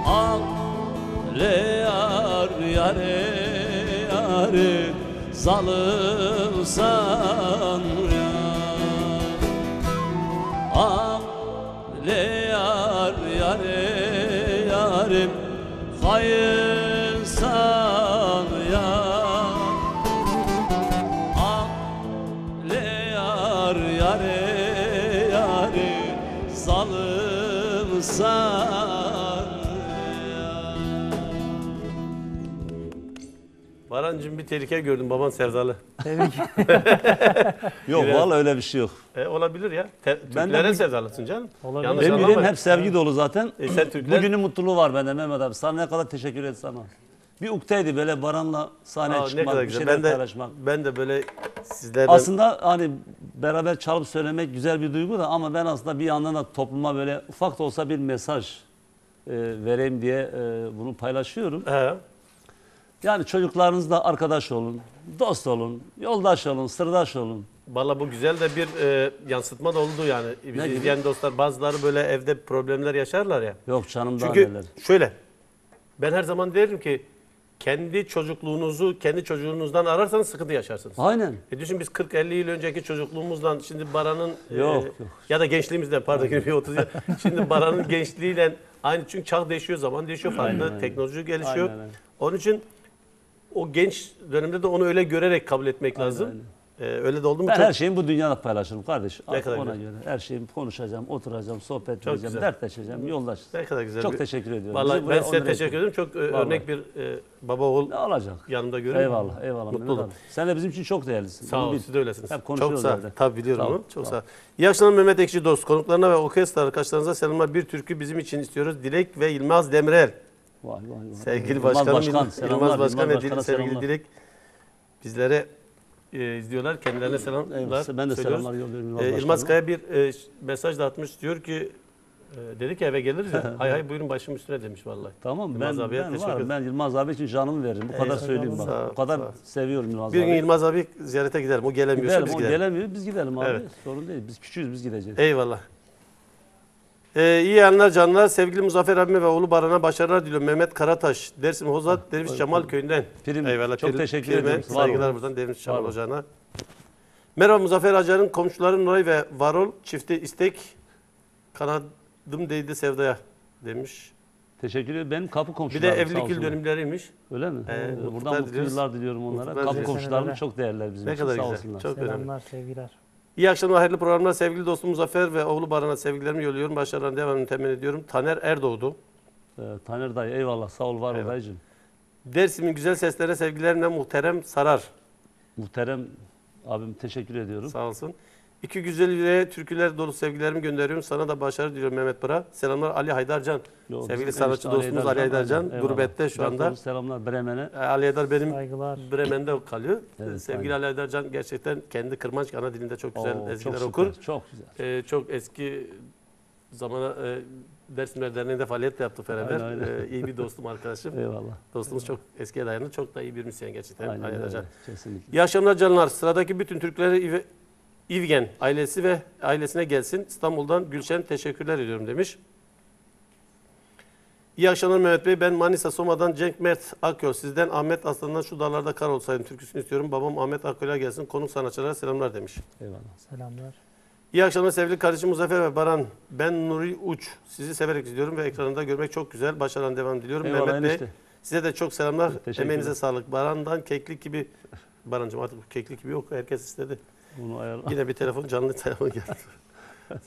Ale yar yare yare zalımsan yar. Ale yar yare yarim kaysan yar. Barancığım bir tehlike gördüm, baban sevdalı. Tebrik. Yok vallahi öyle bir şey yok. Olabilir ya. Türklere bir... sevdalısın canım. Benim hep sevgi dolu zaten. Sen Türkler... Bugünün mutluluğu var bende Mehmet abi. Sana ne kadar teşekkür et sana. Bir uktaydı böyle Baran'la sahneye çıkmak, bir şeyler paylaşmak. Ben de böyle sizlerle... Aslında hani beraber çalıp söylemek güzel bir duygu da, ama ben aslında bir yandan da topluma böyle ufak da olsa bir mesaj vereyim diye bunu paylaşıyorum. He. Yani çocuklarınızla arkadaş olun, dost olun, yoldaş olun, sırdaş olun. Vallahi bu güzel de bir yansıtma da oldu yani. Biz izleyen dostlar, bazıları böyle evde problemler yaşarlar ya. Yok canım, daha neler. Çünkü şöyle, ben her zaman derim ki, kendi çocukluğunuzu kendi çocuğunuzdan ararsanız sıkıntı yaşarsınız. Aynen. Düşün biz 40-50 yıl önceki çocukluğumuzdan şimdi Baran'ın ya da gençliğimizde pardon 30 yıl, şimdi Baran'ın gençliğiyle aynı, çünkü çağ değişiyor, zaman değişiyor, farklı teknoloji gelişiyor. Aynen. Onun için o genç dönemde de onu öyle görerek kabul etmek lazım. Aynen. Öyle de oldu mu? Ben çok... her şeyimi bu dünyada paylaşırım kardeş. Ne kadar ona güzel. Göre her şeyimi konuşacağım, oturacağım, sohbet edeceğim, dertleşeceğim, yoldaş. Ne kadar güzel. Çok teşekkür ediyorum. Vallahi ben size teşekkür ederim. Çok vallahi. Örnek bir baba oğul yanında görüyorum. Eyvallah, eyvallah. Mutlu oldum. Sen de bizim için çok değerlisin. Sağ olun, siz de öylesiniz. Hep çok sağ olun. Tabii biliyorum onu. Çok sağ olun. İyi akşamlar Mehmet Ekşi Dost. Konuklarına ve orkestra arkadaşlarınıza selamlar. Bir türkü bizim için istiyoruz. Dilek ve Yılmaz Demirel. Vay vay vay. Sevgili başkanım, Yılmaz Başkan ve sevgili Dilek bizlere izliyorlar. Kendilerine selamlar. Ben de selamlar yolluyorum. Yılmaz Kaya bir mesaj da atmış. Diyor ki, dedi ki eve geliriz ya. Hay hay buyurun başım üstüne demiş vallahi. Tamam, ben Yılmaz abi için canımı veririm. Bu kadar söyleyeyim bak. O kadar seviyorum Yılmaz abi. Bir gün Yılmaz abi ziyarete gidelim. O gelemiyorsa biz gidelim. O gelemiyor, biz gidelim abi. Evet. Sorun değil. Biz küçüğüz, biz gideceğiz. Eyvallah. İyi yayınlar canlar. Sevgili Muzaffer abime ve oğlu Baran'a başarılar diliyorum. Mehmet Karataş, Dersim Hozat, Derviş Çamal köyünden. Eyvallah. Çok teşekkür ederim. Saygılar buradan Derviş Çamal hocana. Merhaba Muzaffer Acar'ın komşuları Nuray ve Varol çifti istek kanadım değdi sevdaya demiş. Teşekkür ederim. Benim kapı komşularım. Bir de evlilik yıl dönümleriymiş. Öyle mi? Buradan mutlu yıllar diliyorum onlara. Kapı komşularım çok değerler bizim için. Sağ olsunlar. Çok selamlar, sevgiler. İyi akşamlar, hayırlı programlar. Sevgili dostum Muzaffer ve oğlu Baran'a sevgilerimi yolluyorum. Başarılarını devamını temin ediyorum. Taner Erdoğdu. Taner dayı eyvallah, sağ ol, var ol dayıcığım. Dersim'in güzel seslere sevgilerine muhterem Sarar. Muhterem abim teşekkür ediyorum. Sağ olsun. İki güzel türküler dolu sevgilerimi gönderiyorum. Sana da başarı diliyorum Mehmet Pıra. Selamlar Ali Haydarcan. Yo, sevgili sanatçı dostumuz Ali Haydarcan. Gurbette şu anda. Selamlar Bremen'e. Ali Haydar benim saygılar. Bremen'de kalıyor. Evet, sevgili Ali Haydarcan gerçekten kendi Kırmançık ana dilinde çok güzel ezgiler çok okur. Süper, çok güzel. Çok eski zamana Dersimler Derneği'nde faaliyet de yaptı beraber. İyi bir dostum, arkadaşım. Eyvallah. Dostumuz çok eskiye dayanır. Çok da iyi bir müzisyen gerçekten Ali Haydarcan. İyi akşamlar canlar. Sıradaki bütün Türkleri... İvgen ailesi ve ailesine gelsin. İstanbul'dan Gülşen teşekkürler ediyorum demiş. İyi akşamlar Mehmet Bey. Ben Manisa Soma'dan Cenk Mert Akyol. Sizden Ahmet Aslan'dan şu dağlarda kar olsaydım türküsünü istiyorum. Babam Ahmet Akyol'a gelsin. Konuk sanatçılara selamlar demiş. Eyvallah. Selamlar. İyi akşamlar sevgili kardeşim Muzaffer ve Baran. Ben Nuri Uç. Sizi severek izliyorum ve ekranında görmek çok güzel. Başarılı devam diliyorum. Eyvallah, Mehmet Bey size de çok selamlar. Emeğinize sağlık. Baran'dan keklik gibi. Barancığım artık keklik gibi yok. Herkes istedi. Yine bir telefon, canlı telefon geldi.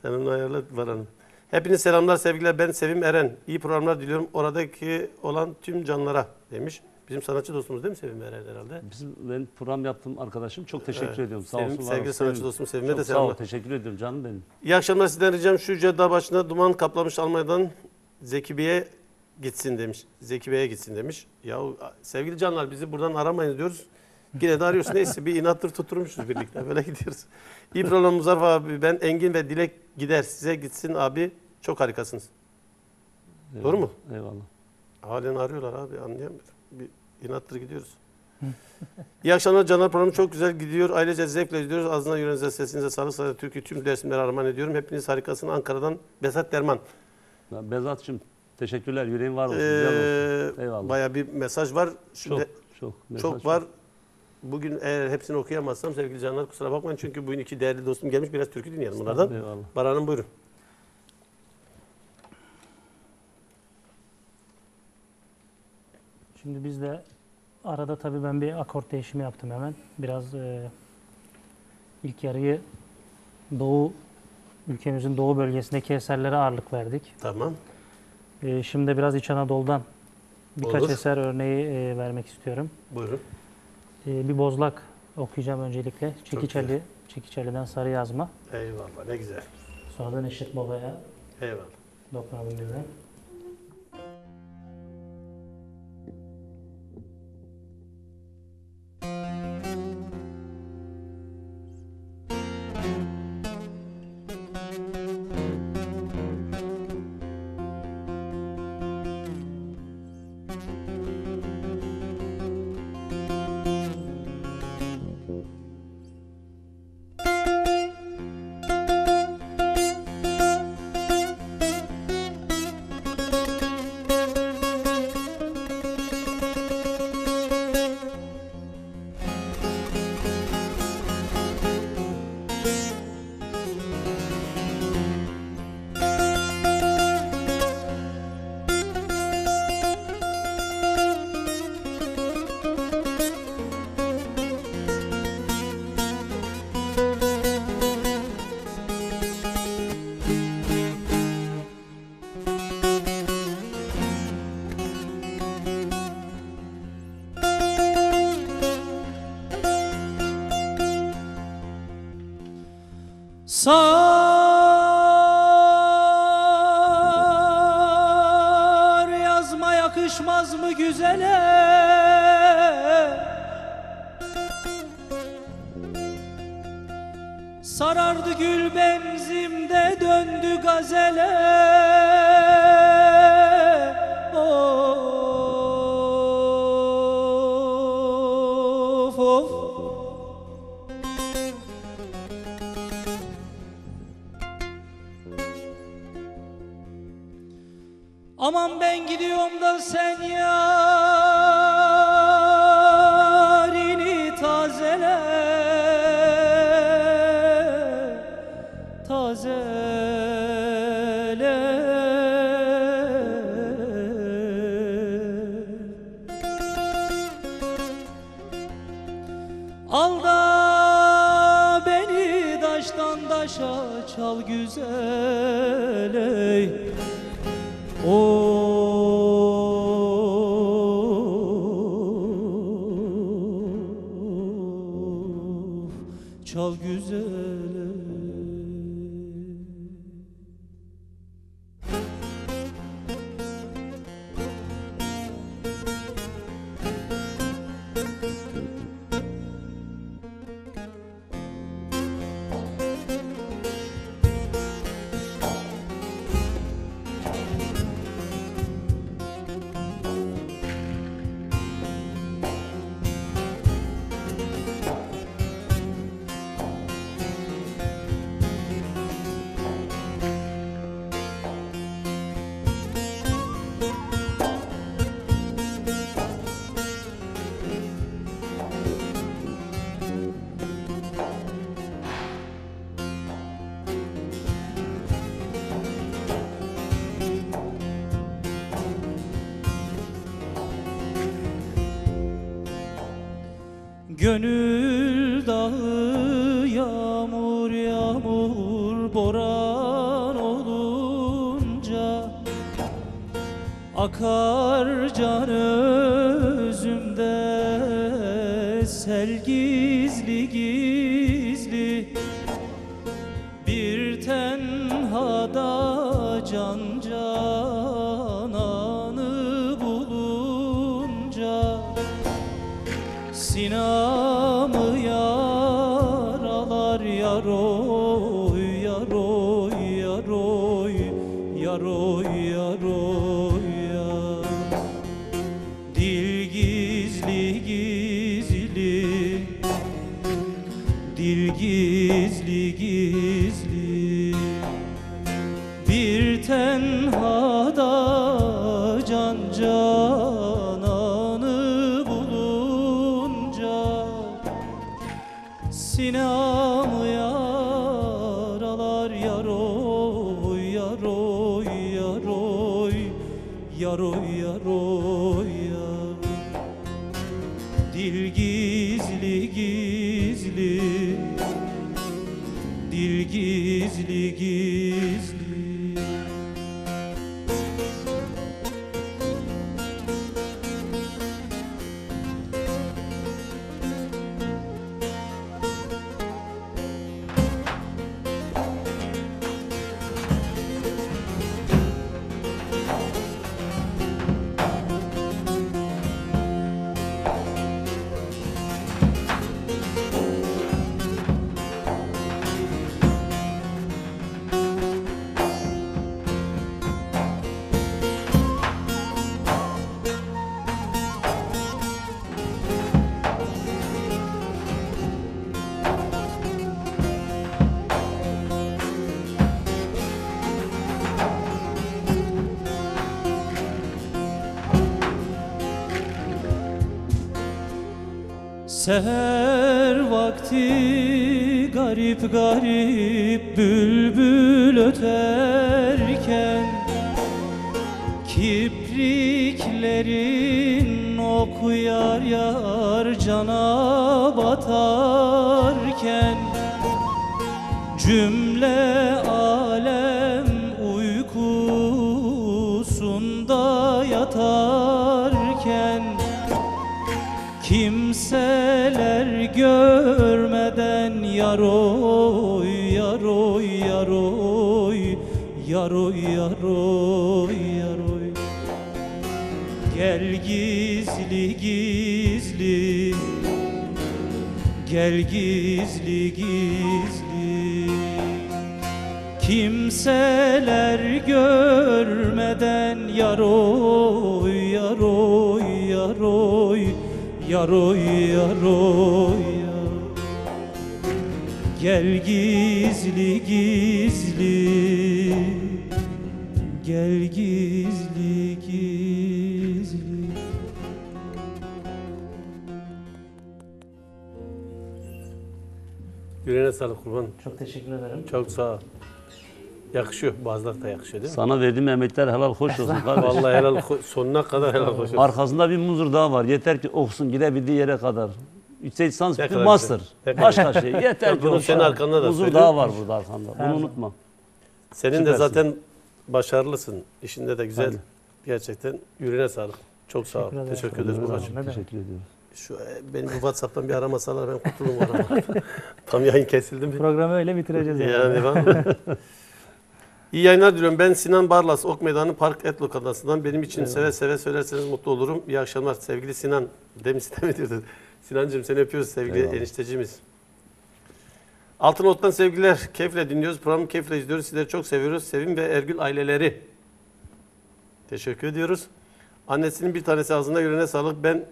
Sen onu ayarla Baran'ım. Hepiniz selamlar sevgiler, ben Sevim Eren. İyi programlar diliyorum oradaki olan tüm canlara demiş. Bizim sanatçı dostumuz değil mi Sevim Erer herhalde? Ben program yaptığım arkadaşım, çok teşekkür ediyorum. Sağ olsun. Sevgili sanatçı dostum Sevim'e de selamlar. Sağ ol, teşekkür ediyorum canım benim. İyi akşamlar, sizden ricam şu Cedda başına duman kaplamış Almanya'dan Zeki Bey'e gitsin demiş. Zeki Bey'e gitsin demiş. Yahu sevgili canlar, bizi buradan aramayın diyoruz. Yine de arıyorsun. Neyse, bir inattır tutturmuşuz birlikte. Böyle gidiyoruz. İyi program Muzarraf abi. Ben Engin ve Dilek gider. Size gitsin abi. Çok harikasınız. Eyvallah. Doğru mu? Eyvallah. Halen arıyorlar abi. Anlayamıyorum. Bir inattır gidiyoruz. İyi akşamlar canlar. Programı çok güzel gidiyor. Ailece zevkle izliyoruz. Ağzına, yüreğinize, sesinize sağlık. Sadece Türkiye tüm dersimleri armağan ediyorum. Hepiniz harikasın. Ankara'dan Bezat Derman. Bezat'cığım teşekkürler. Yüreğin var olsun. Olsun. Eyvallah. Baya bir mesaj var. Şimdi çok var. Bugün eğer hepsini okuyamazsam sevgili canlar kusura bakmayın. Çünkü bugün iki değerli dostum gelmiş. Biraz türkü dinleyelim bunlardan. Baran'ım buyurun. Şimdi biz de arada tabii ben bir akort değişimi yaptım hemen. Biraz ilk yarıyı ülkemizin doğu bölgesindeki eserlere ağırlık verdik. Tamam. Şimdi biraz İç Anadolu'dan birkaç eser örneği vermek istiyorum. Buyurun. Bir bozlak okuyacağım öncelikle. Çekiçeli'den Sarı Yazma. Eyvallah, ne güzel. Sonra da Neşet Baba'ya. Eyvallah. Dokunalım birden. Sar yazma yakışmaz mı güzele? Sarardı gül benzimde döndü gazele. Of of. Aman ben gidiyorum da sen yarini tazele, tazele. Al da beni daştan daşa çal güzel ey. Çal güzelim. Gönül dağı yağmur yağmur boran olunca akar can özüm sel gizli gizli, bir tenhada can cananı bulunca, sinamı yaralar yaroy yaroy yaroy yaroy yaroy yar. Dil gizli gizli, dil gizli gizli, bir tenhada can cananı bulunca, sinamı yaralar yaroy yaroy yaroy yaroy yaroy yar. Dil gizli gizli, dil gizli gizli. Seher vakti garip garip bülbül öterken, kipriklerin okuyar yar cana batarken, cümle alem uykusunda yatarken, kimseler görmeden yaroy yaroy yaroy yaroy yaroy yaroy. Gel gizli gizli, gel gizli gizli, kimseler görmeden yaroy yaroy yaroy yaroy yaroy yar. Gel gizli gizli, gel gizli gizli. Yüreğine sağlık kurban. Çok teşekkür ederim. Çok sağ ol. Yakışıyor. Bazılar da yakışıyor değil mi? Sana verdiğim emekler helal hoş olsun kardeşim. Vallahi helal, sonuna kadar helal hoş olsun. Arkasında bir muzur daha var. Yeter ki okusun, gidebildiği yere kadar. Yüksek lisans, master. Başka şey. Yeter ki okusun. Muzur daha var burada arkanda. Bunu unutma. Senin süpersin. De zaten başarılısın. İşinde de güzel. Hadi. Gerçekten yüreğine sağlık. Çok sağ ol. Teşekkür ederiz Buracığım. Teşekkür ediyorum. Şu benim WhatsApp'tan bir aramasalar ben kurtulurum arama. Tam yayın kesildi mi? Programı öyle bitireceğiz. Yani ben... İyi yayınlar diliyorum. Ben Sinan Barlas, Ok Meydanı Park Et Lokantası'ndan. Benim için seve seve söylerseniz mutlu olurum. İyi akşamlar sevgili Sinan. Demiş. Sinancığım seni öpüyoruz sevgili eniştecimiz. Altın Ot'tan sevgiler. Keyifle dinliyoruz. Programı keyifle izliyoruz. Sizleri çok seviyoruz. Sevim ve Ergül aileleri. Teşekkür ediyoruz. Annesinin bir tanesi ağzına yüreğine sağlık. Ben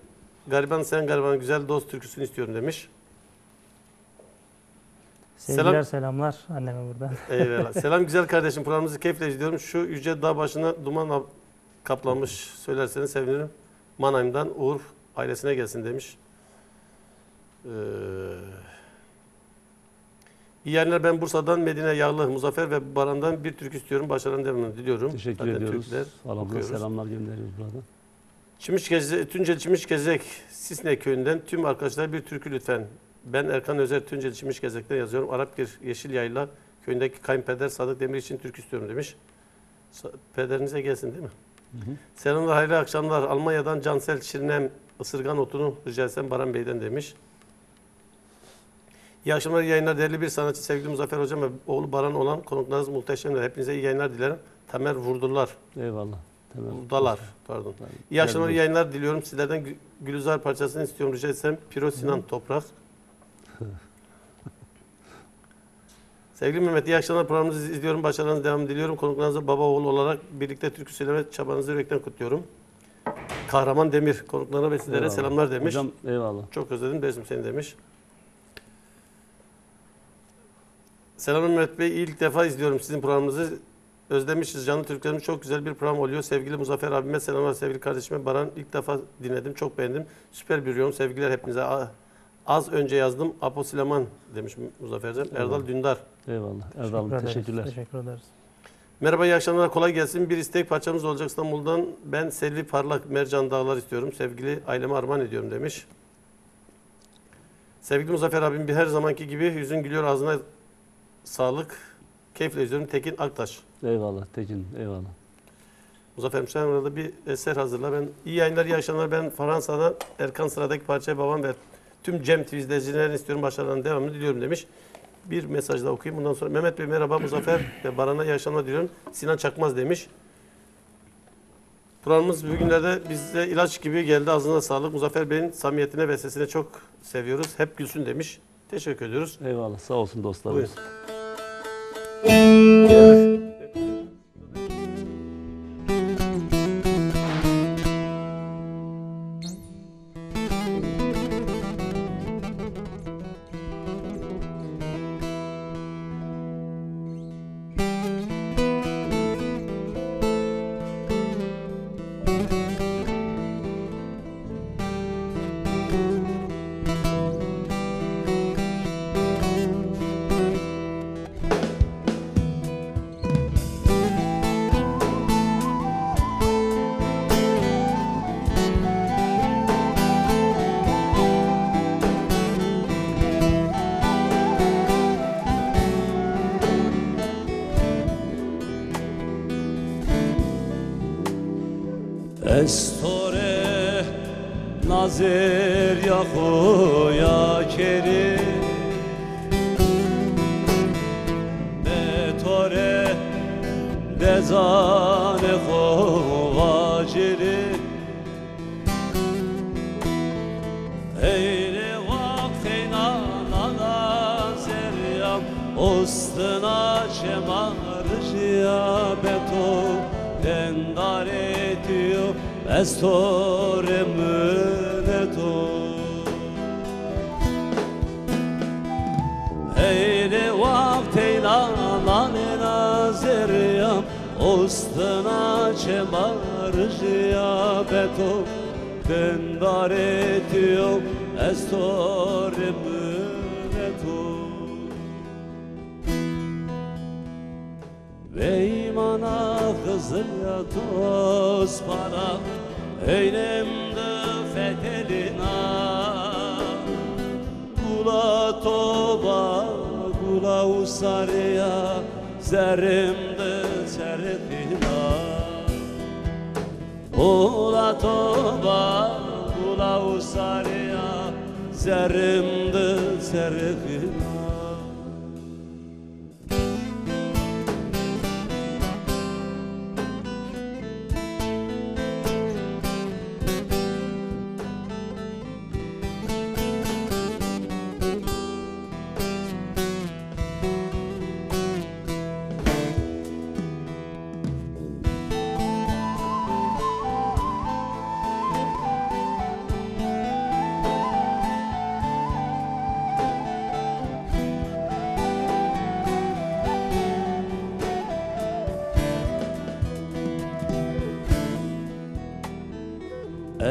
gariban sen gariban güzel dost türküsünü istiyorum demiş. Sevgiler, selamlar anneme buradan. Eyvallah. Selam güzel kardeşim, programımızı keyifle izliyorum. Şu Yüce Dağ başına duman kaplamış söylerseniz sevinirim. Mannheim'dan Uğur ailesine gelsin demiş. İyi yerler, ben Bursa'dan Medine Yağlı, Muzaffer ve Baran'dan bir türkü istiyorum. Başarılarını devamını diliyorum. Teşekkür ediyoruz. Selamlar gönderiyoruz buradan. Tunceli Çimişgezek Sisne köyünden tüm arkadaşlar bir türkü lütfen. Ben Erkan Özer, Tunceli Çimişgezek'ten yazıyorum. Arapgir Yeşilyayla köyündeki kayınpeder Sadık Demir için türkü istiyorum demiş. Pederinize gelsin değil mi? Selamlar, hayırlı akşamlar. Almanya'dan Cansel Şirnem Isırgan Otunu rica etsem Baran Bey'den demiş. İyi akşamlar, iyi yayınlar. Değerli bir sanatçı sevgili Muzaffer Hocam ve oğlu Baran olan konuklarınız muhteşemler. Hepinize iyi yayınlar dilerim. Tamer Vurdular. Eyvallah. Tamer. Vurdalar. Pardon. İyi akşamlar, iyi yayınlar diliyorum. Sizlerden Gülizar parçasını istiyorum. Rica etsem. Piro Sinan Toprak. Sevgili Mehmet, iyi akşamlar. Programınızı izliyorum. Başarılarınızı devam diliyorum. Konuklarınızı baba oğul olarak birlikte türkü söyleme çabanızı yürekten kutluyorum. Kahraman Demir. Konuklarına ve sizlere eyvallah. Selamlar demiş. Hocam, eyvallah. Çok özledim. Bezim seni demiş. Selam Mehmet Bey, ilk defa izliyorum sizin programınızı. Özlemişiz, canlı Türklerimiz çok güzel bir program oluyor. Sevgili Muzaffer abime selamlar, sevgili kardeşime Baran. İlk defa dinledim, çok beğendim. Süper bir yorum, sevgiler hepinize. Az önce yazdım, Apo Sileman demiş Muzaffer Can. Erdal Dündar. Eyvallah, Erdal teşekkürler. Teşekkür ederiz. Merhaba, iyi akşamlar, kolay gelsin. Bir istek parçamız olacak İstanbul'dan. Ben Selvi Parlak, Mercan Dağlar istiyorum. Sevgili aileme armağan ediyorum demiş. Sevgili Muzaffer abim, bir her zamanki gibi yüzün gülüyor, ağzına sağlık, keyifle izliyorum. Tekin Aktaş. Eyvallah Tekin, eyvallah. Muzaffer Müslüman orada bir eser hazırla. Ben iyi yayınlar, iyi akşamlar. Ben Fransa'dan Erkan Sıra'daki parçayı babam ve tüm Cem TV izleyicilerini istiyorum. Başarılarının devamını diliyorum demiş. Bir mesaj daha okuyayım. Bundan sonra Mehmet Bey merhaba, Muzaffer ve Baran'a iyi akşamlar diliyorum. Sinan Çakmaz demiş. Programımız bugünlerde bize ilaç gibi geldi. Ağzına sağlık. Muzaffer Bey'in samimiyetine ve sesine çok seviyoruz. Hep gülsün demiş. Teşekkür ediyoruz. Eyvallah. Sağ olsun dostlarımız. Buyurun. Estore nazir yahuya keri Betore dezane hova ceri Eyle vakteyna naziriyam Ostına cemarciya beto dendar ediyor Estore müneto Eyle vakteyla nane naziriyam Ostına cemarciya beto Dendar ediyor Estore müneto Veymana kızıya toz para Eylemde fetelina Gula toba, gula usarıya Zerimde serfina Gula toba, gula usarıya Zerimde serfina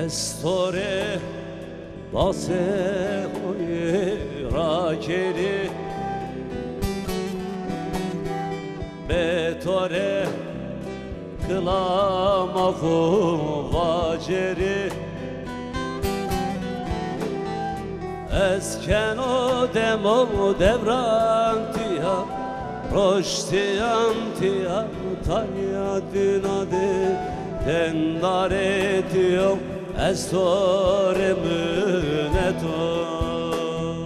Estore base oyra keri Betore kılama huva ceri Esken o demo devran tiya Roştiyan tiya tanya dünadi Dendar ediyor Estore münetor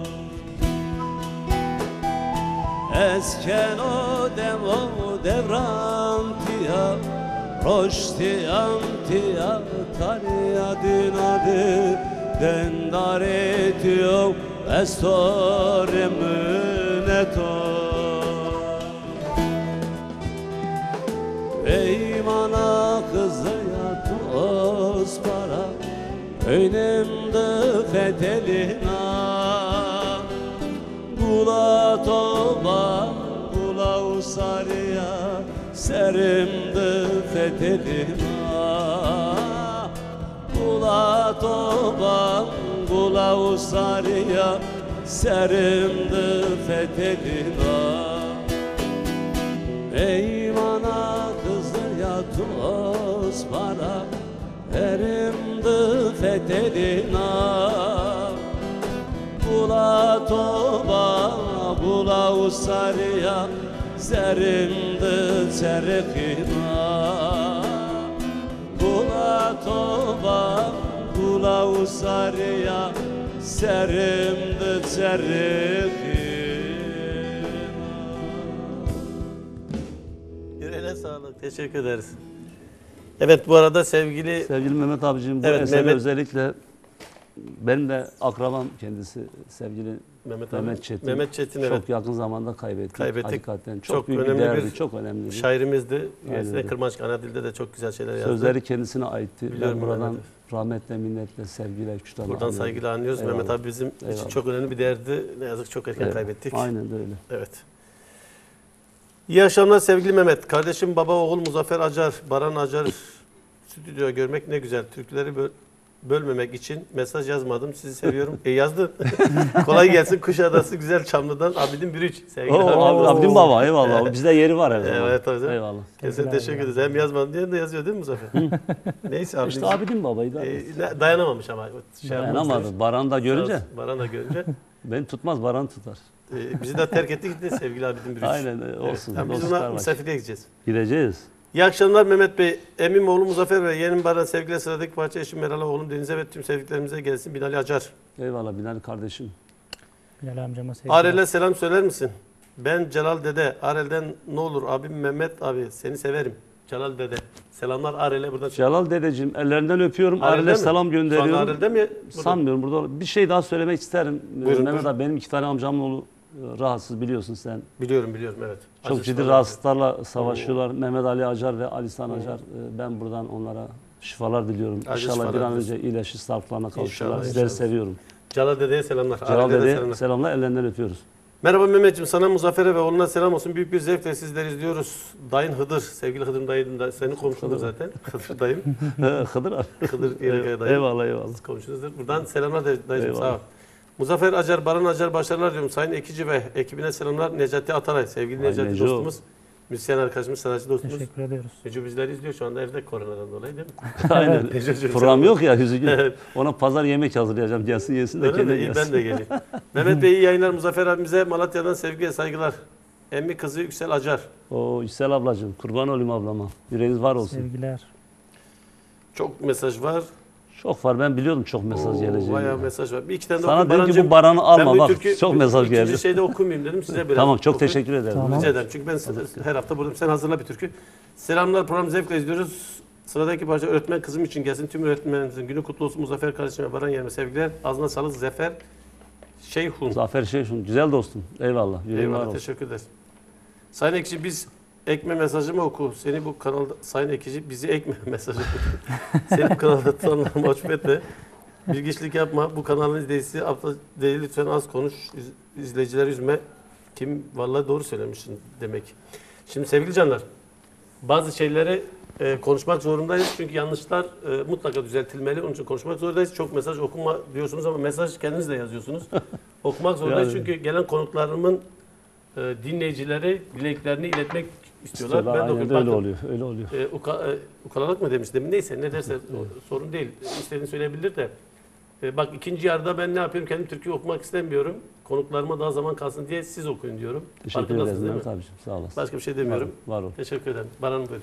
مسکن آدم و درام تیا روشتیم تیا تاریا دنده دنداره تیو استورم نتو Eymana kızıya toz para Önümde fetelina Bula toba, bula usarıya Serimde fetelina Bula toba, bula usarıya Serimde fetelina Eymana kızıya toz para Erimdi fetelina Bula toba, bula usarıya Serimdi serikina Bula toba, bula usarıya Serimdi serikina Sağlık, teşekkür ederiz. Evet, bu arada sevgili Mehmet abicim, bu evet, Mehmet... özellikle benim de akrabam kendisi sevgili Mehmet Çetin. Mehmet Çetin çok evet. Yakın zamanda kaybettik. Hakikaten çok büyük önemli değerli, çok önemli bir şairimizdi. Üniversite Kırmançık Anadil'de de çok güzel şeyler yazdı. Sözleri kendisine aitti. Ben buradan rahmetle, minnetle, sevgiyle, küçüklerle buradan anlıyorum. Saygıyla anlıyoruz. Eyvallah. Mehmet abi bizim Eyvallah. İçin çok önemli bir değerdi. Ne yazık çok erken kaybettik. Aynen öyle. Evet. İyi akşamlar sevgili Mehmet. Kardeşim, baba, oğul Muzaffer Acar, Baran Acar stüdyoya görmek ne güzel. Türkleri bölmemek için mesaj yazmadım. Sizi seviyorum. Yazdım. Kolay gelsin. Kuşadası Güzel Çamlı'dan Abidin Bürüç. Abidin baba eyvallah. Bizde yeri var herhalde. Evet abi. Eyvallah. Kesin teşekkür ederiz. Hem yazmadım diye de yazıyor değil mi Muzaffer? Neyse abi. İşte Abidin babaydı. Dayanamamış ama. Dayanamadı. Baran da görünce. Baran da görünce. Beni tutmaz, Baran tutar. Bizi de terk ettik de sevgili abidin bir aynen olsun. Evet. Yani biz ona misafirliğe gideceğiz. Gideceğiz. İyi akşamlar Mehmet Bey. Emim oğlum Muzaffer ve yeğenim Baran sevgiler sıradaki parça eşim Meral'a oğlum Deniz'e ve tüm sevdiklerimize gelsin. Binali Acar. Eyvallah Binali kardeşim. Binali amcama sevgiler. Arel'e selam söyler misin? Ben Celal Dede. Arel'den ne olur abim Mehmet abi seni severim. Celal Dede. Selamlar Arel'e buradan. Celal dedeciğim ellerinden öpüyorum. Arel'e selam gönderiyorum. Şu an Arel'de mi? Burada. Sanmıyorum burada. Bir şey daha söylemek isterim. Buyurun, Mehmet abi benim iki tane amcamın oğlu rahatsız biliyorsun sen. Biliyorum evet. Çok Aziz ciddi rahatsızlıklarla savaşıyorlar. Mehmet Ali Acar ve Ali San Acar. Ben buradan onlara şifalar diliyorum. İnşallah bir an önce iyileşir, sağlıklarına kavuşurlar. Sizleri seviyorum. Celal Dede'ye selamlar. Celal Dede'ye selamlar. Ellerinden öpüyoruz. Merhaba Mehmetciğim, sana Muzaffer'e ve oğluna selam olsun. Büyük bir zevkle sizleri izliyoruz. Dayın Hıdır, sevgili Hıdır'ın dayının da senin komşundur zaten. Hıdır dayım. Hıdır abi. Hıdır Yerlikaya dayım. Eyvallah. Komşunuzdur. Buradan selamlar dayıcığım, sağ ol. Muzaffer Acar, Baran Acar başarılar diyorum. Sayın Ekici ve ekibine selamlar. Necati Ataray, sevgili Necati dostumuz. Müzisyen arkadaşımız, sanatçı dostumuz. Teşekkür ediyoruz. Necu bizleri izliyor şu anda evde koronadan dolayı değil mi? Aynen. Program yok ya hüzün. Ona pazar yemek hazırlayacağım. Gelsin yesin de kendine gelsin. Ben de geleyim. Mehmet Bey iyi yayınlar Muzaffer abimize. Malatya'dan sevgiye saygılar. Emmi kızı Yüksel Acar. Oo Yüksel ablacığım kurban olayım ablama. Yüreğiniz var olsun. Sevgiler. Çok mesaj var. Çok var. Ben biliyordum çok mesaj geleceğini. Bayağı mesaj var. Bir iki tane sana dedim ki bu Baran'ı alma bak. Türkiye, çok mesaj geldi. Bir şeyde okumayayım dedim size biraz. Tamam çok okuyayım. Teşekkür ederim. Tamam. Rica ederim. Çünkü ben her hafta buradayım. Sen hazırla bir türkü. Selamlar programı zevkle izliyoruz. Sıradaki parça öğretmen kızım için gelsin. Tüm öğretmenlerimizin günü kutlu olsun. Muzaffer kardeşime Baran yerime sevgiler. Ağzına sağlık Zafer Şeyhun. Zafer Şeyhun. Güzel dostum. Eyvallah. Eyvallah. Teşekkür ederiz. Sayın Ekşi biz ekme mesajımı oku. Seni bu kanalda Sayın Ekici bizi ekme mesajı. Seni bu kanalda tanımlarımı açıp etme. Bilgiçlik yapma. Bu kanalın izleyicisi aptal değil. Lütfen az konuş. İzleyicileri üzme. Kim? Vallahi doğru söylemişsin demek. Şimdi sevgili canlar. Bazı şeyleri konuşmak zorundayız. Çünkü yanlışlar mutlaka düzeltilmeli. Onun için konuşmak zorundayız. Çok mesaj okuma diyorsunuz ama mesaj kendiniz de yazıyorsunuz. Okumak zorundayız. Çünkü gelen konuklarımın dinleyicileri dileklerini iletmek istiyorlar. Ben de aynen, öyle oluyor. Ukalalık mı demiş demin? Neyse ne derse sorun değil. İstediğini söyleyebilir de. Bak ikinci yarıda ben ne yapıyorum? Kendim türkü okumak istemiyorum. Konuklarıma daha zaman kalsın diye siz okuyun diyorum. Teşekkür ederim Mehmet abiciğim. Sağ olasın. Başka bir şey demiyorum. Var ol. Teşekkür ederim. Baran'ım böyle.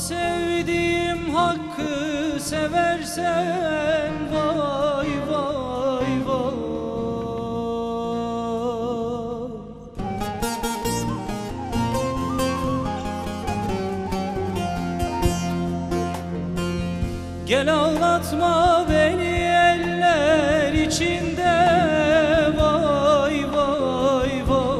sevdiğim hakkı seversen vay vay vay. Gel ağlatma beni eller içinde vay vay vay.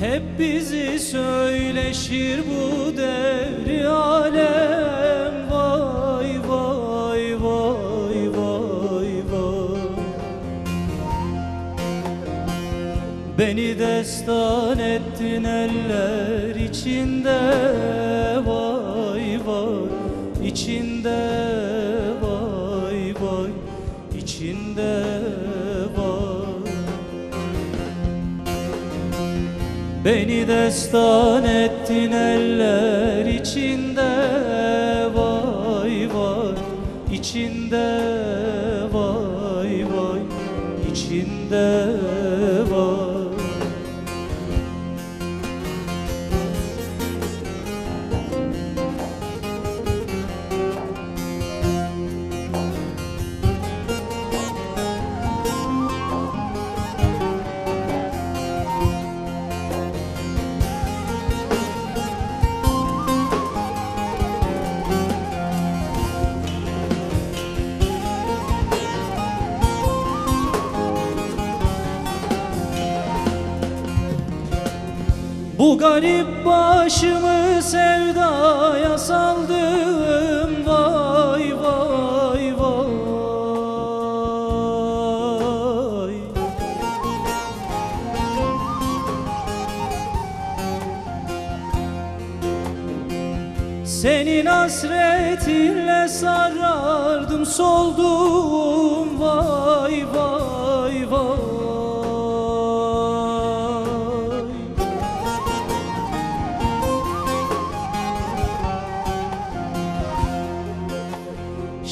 Hep bizi söyleşir bu devri alem vay vay vay vay vay. Beni destan ettin eller içinde vay vay, içinde vay vay, içinde vay. Beni destan ettin eller içinde vay vay, içinde vay vay, içinde vay. Bu garip başımı sevdaya saldım vay vay vay. Senin hasretinle sarardım soldum vay vay vay.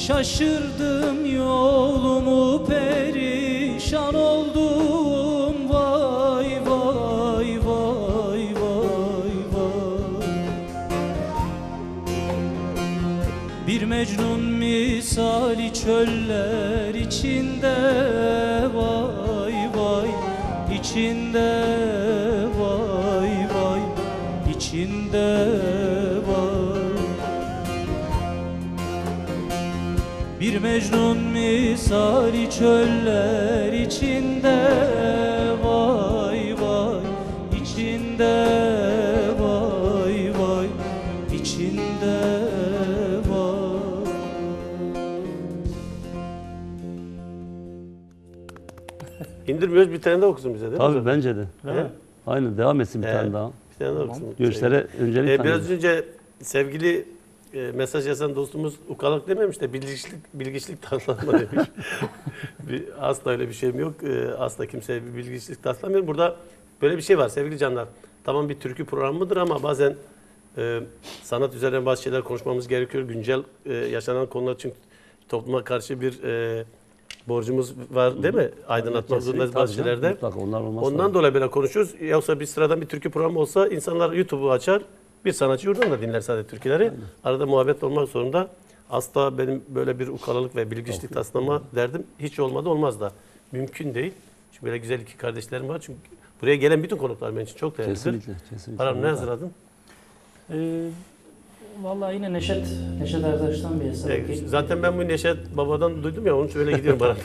Şaşırdım yolumu perişan oldum vay vay vay vay vay. Bir Mecnun misali çöller içinde vay vay, içinde vay vay, içinde vay. Bir Mecnun misali çöller içinde vay vay, içinde vay vay, içinde vay. İndirmiyoruz, bir tane daha okusun bize, değil mi? Tabii, bence de. Aynen, devam etsin bir tane daha. Bir tane daha okusun. Görüşlere öncelik biraz önce sevgili mesaj yazan dostumuz ukalık dememiş de bilgiçlik taslanma demiş. Asla öyle bir şeyim yok. Asla kimseye bir bilgiçlik taslamıyorum. Burada böyle bir şey var sevgili canlar. Tamam, bir türkü programıdır ama bazen sanat üzerine bazı şeyler konuşmamız gerekiyor. Güncel yaşanan konular, çünkü topluma karşı bir borcumuz var değil mi? Aydınlatmak zorundayız bazı şeylerde. Ondan dolayı böyle konuşuyoruz. Yoksa bir sıradan bir türkü programı olsa insanlar YouTube'u açar. Bir sanatçı yurdundan da dinler sadece türküleri. Aynen. Arada muhabbet olmak zorunda. Asla benim böyle bir ukalalık ve bilgiçlik taslama derdim hiç olmadı, olmaz da. Mümkün değil. Çünkü böyle güzel iki kardeşlerim var. Çünkü buraya gelen bütün konuklar benim için çok değerlidir. Kesinlikle. Param, ne hazırladın? Vallahi yine Neşet Ertaş'tan bir eser. Zaten ben bu Neşet babadan duydum ya, onun için öyle gidiyorum Baran.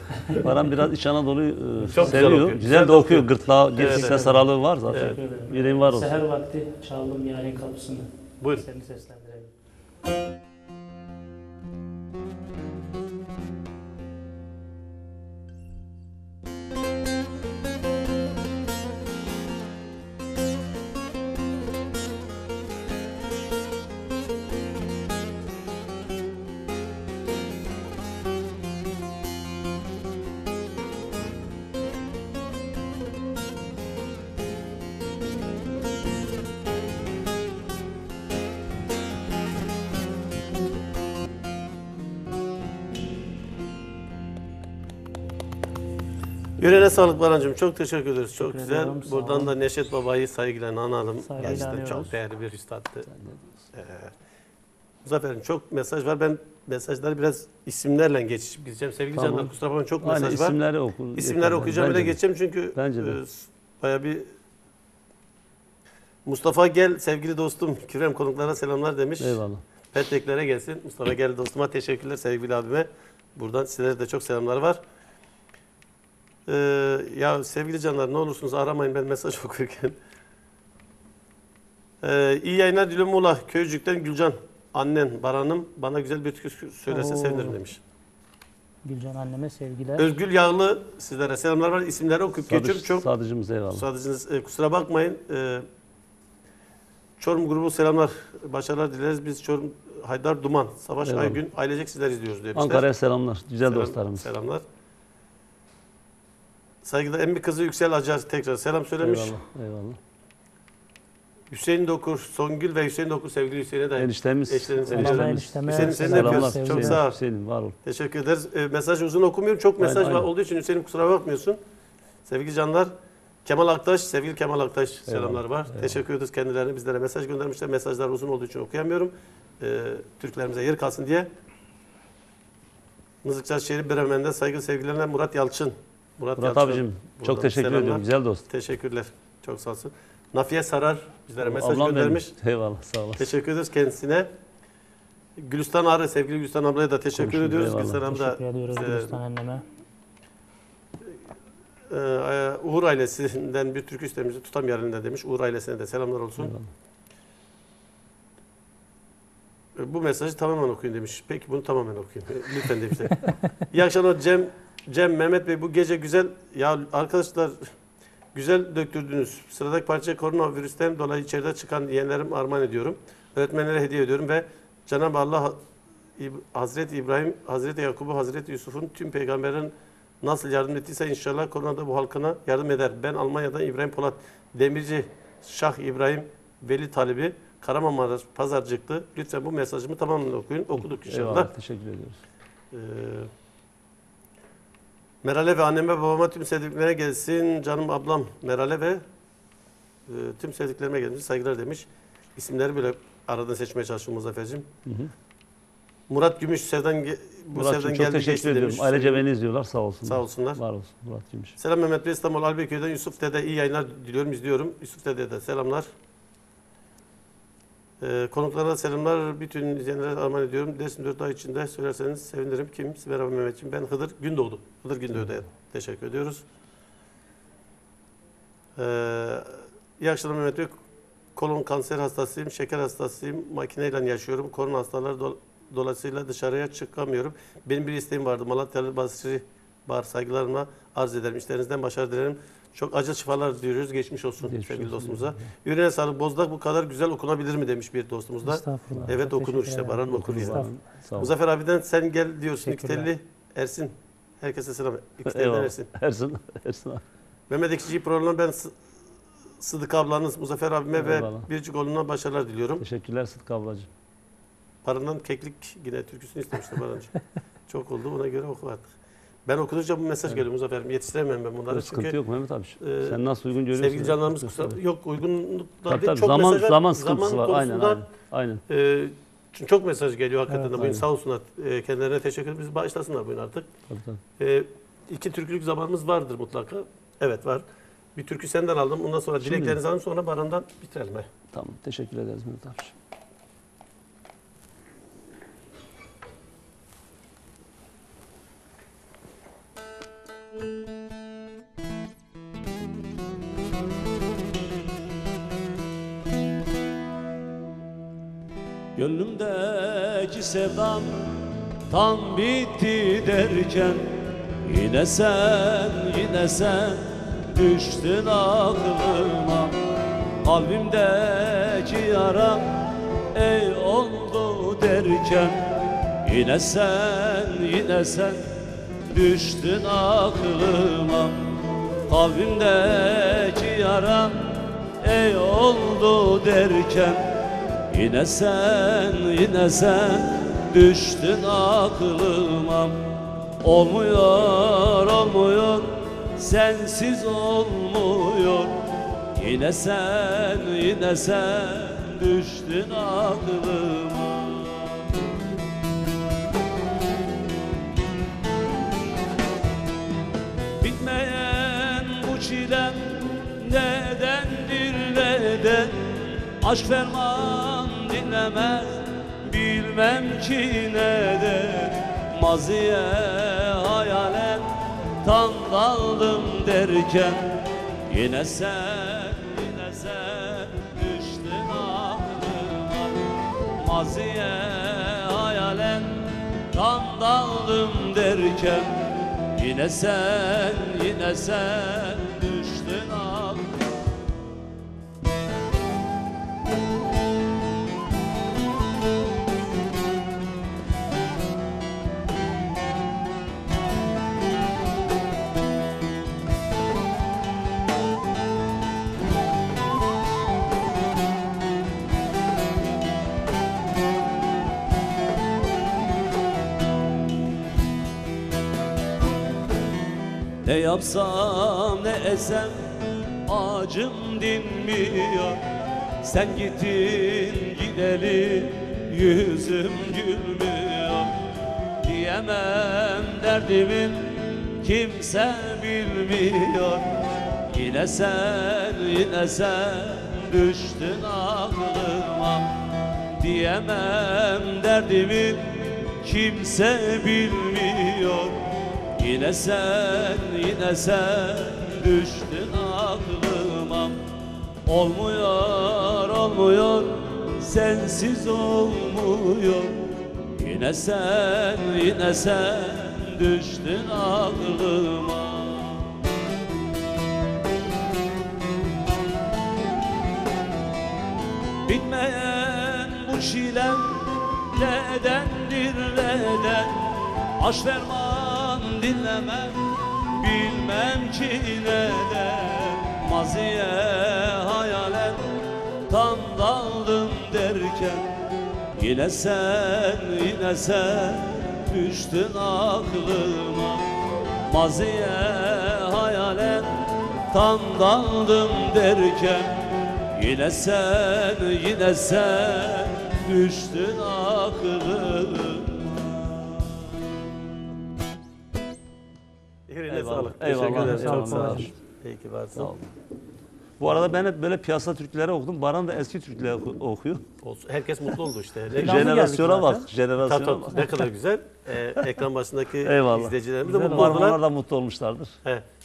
Baran biraz İç Anadolu'yu seviyor. Güzel de okuyor. Gırtlağı, gerçekten saralığı var zaten. Evet. Yüreğim var olsun. Seher vakti çaldım yarın kapısını. Buyur. Seni seslendirelim. Yüreğine sağlık Baran'cığım. Çok teşekkür ederiz. Çok güzel. Buradan da Neşet Baba'yı saygıyla analım. Gerçekten çok değerli bir üstadtı. Muzaffer'im çok mesaj var. Ben mesajları biraz isimlerle geçip gideceğim. Sevgili canlar kusura bakmayın, çok mesaj var. İsimleri okuyacağım. İsimleri okuyacağım, öyle geçeceğim çünkü bayağı bir... Mustafa Gel sevgili dostum, Kürem konuklara selamlar demiş. Eyvallah. Peteklere gelsin. Mustafa Gel dostuma teşekkürler, sevgili abime. Buradan sizlere de çok selamlar var. Ya sevgili canlar, ne olursunuz aramayın ben mesaj okurken. İyi yayınlar diliyorum Muğla. Köycük'ten Gülcan. Annen Baran'ım bana güzel bir türkü söylese sevinirim demiş. Gülcan anneme sevgiler. Özgül Yağlı sizlere selamlar var. İsimleri okuyup geçiyorum. Çok... Sadıcımız eyvallah. Sadıcınız kusura bakmayın. Çorum grubu selamlar. Başarılar dileriz. Biz Çorum Haydar Duman. Savaş eyvallah. Aygün ailecek sizler izliyoruz demişler. Ankara'ya selamlar. Güzel dostlarımız. Selamlar. Saygılar. Emmi kızı Yüksel Acar tekrar selam söylemiş. Eyvallah. Eyvallah. Hüseyin Dokur, Songül ve Hüseyin Dokur sevgili Hüseyin'e de eniştemiz. Hüseyin'im seni de yapıyoruz. Çok sağ ol. Hüseyin'im var ol. Teşekkür ederiz. Mesaj uzun okumuyorum. Çok mesaj var olduğu için Hüseyin'im kusura bakmıyorsun. Sevgili canlar, Kemal Aktaş, sevgili Kemal Aktaş selamlar var. Eyvallah. Teşekkür ederiz kendilerine. Bizlere mesaj göndermişler. Mesajlar uzun olduğu için okuyamıyorum. Türklerimize yer kalsın diye. Mızıkçaz şehri Bremen'den saygılı sevgilerinden Murat Yalçın. Murat abicim çok teşekkür ediyorum. Güzel dost. Teşekkürler. Çok sağ olsun. Nafiye Sarar bizlere mesaj göndermiş. Eyvallah, sağ olasın. Teşekkür ederiz kendisine. Gülistan Arı, sevgili Gülistan ablaya da teşekkür ediyoruz. Gülistan abla. Gülistan anneme. Uğur ailesinden bir türkü istemimizi tutam yarında demiş. Uğur ailesine de selamlar olsun. Bu mesajı tamamen okuyun demiş. Peki bunu tamamen okuyun. Lütfen demişler. İyi akşamlar Cem Mehmet Bey, bu gece güzel. Ya arkadaşlar... Güzel döktürdünüz. Sıradaki parça koronavirüsten dolayı içeride çıkan yeğenlerim armağan ediyorum. Öğretmenlere hediye ediyorum ve Cenab-ı Allah Hazreti İbrahim, Hazreti Yakub'u, Hazreti Yusuf'un tüm peygamberlerin nasıl yardım ettiyse inşallah koronada bu halkına yardım eder. Ben Almanya'dan İbrahim Polat, Demirci, Şah İbrahim, Veli Talibi, Karamanmaraş, Pazarcıklı. Lütfen bu mesajımı tamamen okuyun. Okuduk inşallah. Eyvallah, teşekkür ediyoruz. Meral'e ve anneme babama tüm sevdiklerime gelsin. Canım ablam Meral'e ve tüm sevdiklerime gelsin. Saygılar demiş. İsimleri bile aradan seçmeye çalıştım Muzaffer'cim. Murat Gümüş Sevdan, Sevdan geldi geçti ediyorum. Demiş. Ailece beni izliyorlar, sağ olsunlar. Sağ olsunlar. Var olsun Murat Gümüş. Selam Mehmet Bey, İstanbul Albeyköy'den Yusuf Dede, iyi yayınlar diliyorum, izliyorum. Yusuf Dede'ye de selamlar. Konuklara selamlar, bütün izleyenlere armağan ediyorum. Dersim 4 ay içinde söylerseniz sevinirim. Kim? Merhaba Mehmetciğim. Ben Hıdır Gündoğdu. Hıdır Gündoğdu'ya teşekkür ediyoruz. İyi akşamlar Mehmet Bey. Kolon kanser hastasıyım, şeker hastasıyım. Makineyle yaşıyorum. Korona hastaları dolayısıyla dışarıya çıkamıyorum. Benim bir isteğim vardı. Malatyalı Basri Bar saygılarımla arz ederim. İşlerinizden başarı dilerim. Çok acı şifalar diliyoruz. Geçmiş olsun sevgili dostumuza. Yüreğine sağlık. Bozdak bu kadar güzel okunabilir mi demiş bir dostumuz da. Evet okunur işte. Baran okur ya. Muzaffer abiden sen gel diyorsun. İkitelli Ersin. Herkese selam. İkitelli Ersin. Ersin abi. Mehmet Ekşici programına ben Sıdık ablanız Muzaffer abime ve Biricik oğluna başarılar diliyorum. Teşekkürler Sıdık ablacığım. Baran'dan keklik yine türküsünü istemişti Baran'cığım. Çok oldu ona göre oku artık. Ben okudukça bu mesaj geliyor Muzaffer'im. Yetiştiremem ben bunları. Sıkıntı yok Mehmet abi. Sen nasıl uygun görüyorsun? Sevgili canlarımız kusura. Yok uygunluklar değil. Çok zaman, mesaj var. Zaman sıkıntısı var. Aynen. Çok mesaj geliyor hakikaten de. Bugün sağ olsunlar. Kendilerine teşekkür ederiz. Bizi bağışlasınlar bugün artık. Tabii. İki türkülük zamanımız vardır mutlaka. Evet var. Bir türkü senden aldım. Ondan sonra dileklerinizi alalım. Sonra Baran'dan bitirelim. Tamam. Teşekkür ederiz Mehmet abi. Gönlümdeki sevdam tam bitti derken yine sen düştün aklıma. Kalbimdeki yaram ey oldu derken yine sen düştün aklıma. Kalbimdeki yaram ey oldu derken yine sen düştün aklıma. Olmuyor sensiz olmuyor. Yine sen, yine sen düştün aklıma. Bitmeyen bu çilem nedendir neden? Aşk ferman dinlemez, bilmem ki neden. Maziye hayalen tam daldım derken, yine sen, yine sen düştün aklıma. Maziye hayalen tam daldım derken, yine sen, yine sen düştün aklıma. Ne yapsam ne etsem acım dinmiyor. Sen gittin gideli yüzüm gülmüyor. Diyemem derdimin kimse bilmiyor. Yine sen, yine sen düştün aklıma. Diyemem derdimin kimse bilmiyor. Yine sen, yine sen düştün aklıma. Olmuyor, olmuyor, sensiz olmuyor. Yine sen, yine sen düştün aklıma. Bitmeyen bu çilem nedendir neden? Aşk ferman dinlemem, bilmem ki neden. Maziye hayalen tam daldım derken, yine sen, yine sen düştün aklıma. Maziye hayalen tam daldım derken, yine sen, yine sen düştün aklıma. Sağlık. Eyvallah. Sağ olun. Peki, var sağ olun. Bu arada ben hep böyle piyasa türküleri okudum. Baran da eski türküleri okuyor. Olsun. Herkes mutlu oldu işte. Jenerasyona bak. Jenerasyona bak. Ne kadar güzel. Ekran başındaki izleyicilerimiz de mutlu oldular. Onlar da mutlu olmuşlardır.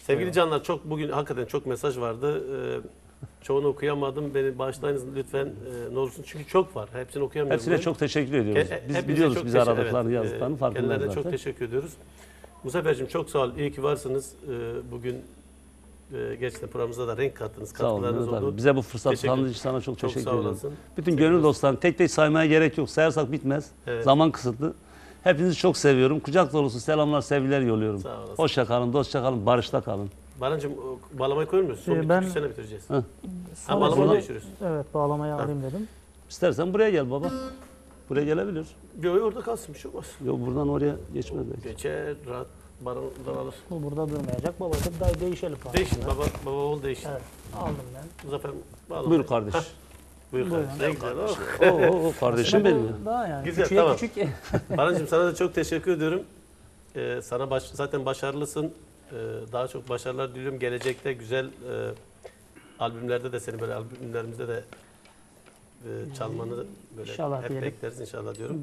Sevgili canlar, bugün hakikaten çok mesaj vardı. Çoğunu okuyamadım. Beni bağışlayınız lütfen. Ne olursun, çünkü çok var. Hepsini okuyamıyorum. Hepsine çok teşekkür ediyoruz. Biz biliyoruz bizi aradıklarını, yazdıklarını farkındayız. Kendilerine çok teşekkür ediyoruz. Muzaffer'cim, çok sağ ol. İyi ki varsınız. Bugün gerçekten programımıza da renk kattınız. Katkılarınız oldu. Bize bu fırsat tanıdığı için sana çok teşekkür ederim. Bütün gönül dostlarım, tek tek saymaya gerek yok. Sayarsak bitmez. Evet. Zaman kısıtlı. Hepinizi çok seviyorum. Kucak dolusu selamlar, sevgiler yolluyorum. Hoşça kalın, dostça kalın, barışta kalın. Barancığım, bağlamayı koyuyor musun? Son bir sene bitireceğiz. Bağlamayı görüşürüz. Evet, bağlamayı alayım dedim. İstersen buraya gel baba. Buraya gelebilir. Yok, orada kalsın, bir şey olmaz. Yok, buradan oraya geçmez belki. Geçer, rahat, buradan alır. Bu burada durmayacak, babası da değişelim. Değişin, baba oğul değişin. Evet, aldım ben. Muzaffer, bağlamayın. Buyur kardeş. Buyur kardeş. Ne güzel, o kardeşim benim. Daha yani. Güzel, küçüğe, tamam. Barancığım, sana da çok teşekkür ediyorum. Sana zaten başarılısın. Daha çok başarılar diliyorum. Gelecekte güzel albümlerde de seni böyle albümlerimizde de çalmanı böyle inşallah hep bekleriz inşallah diyorum.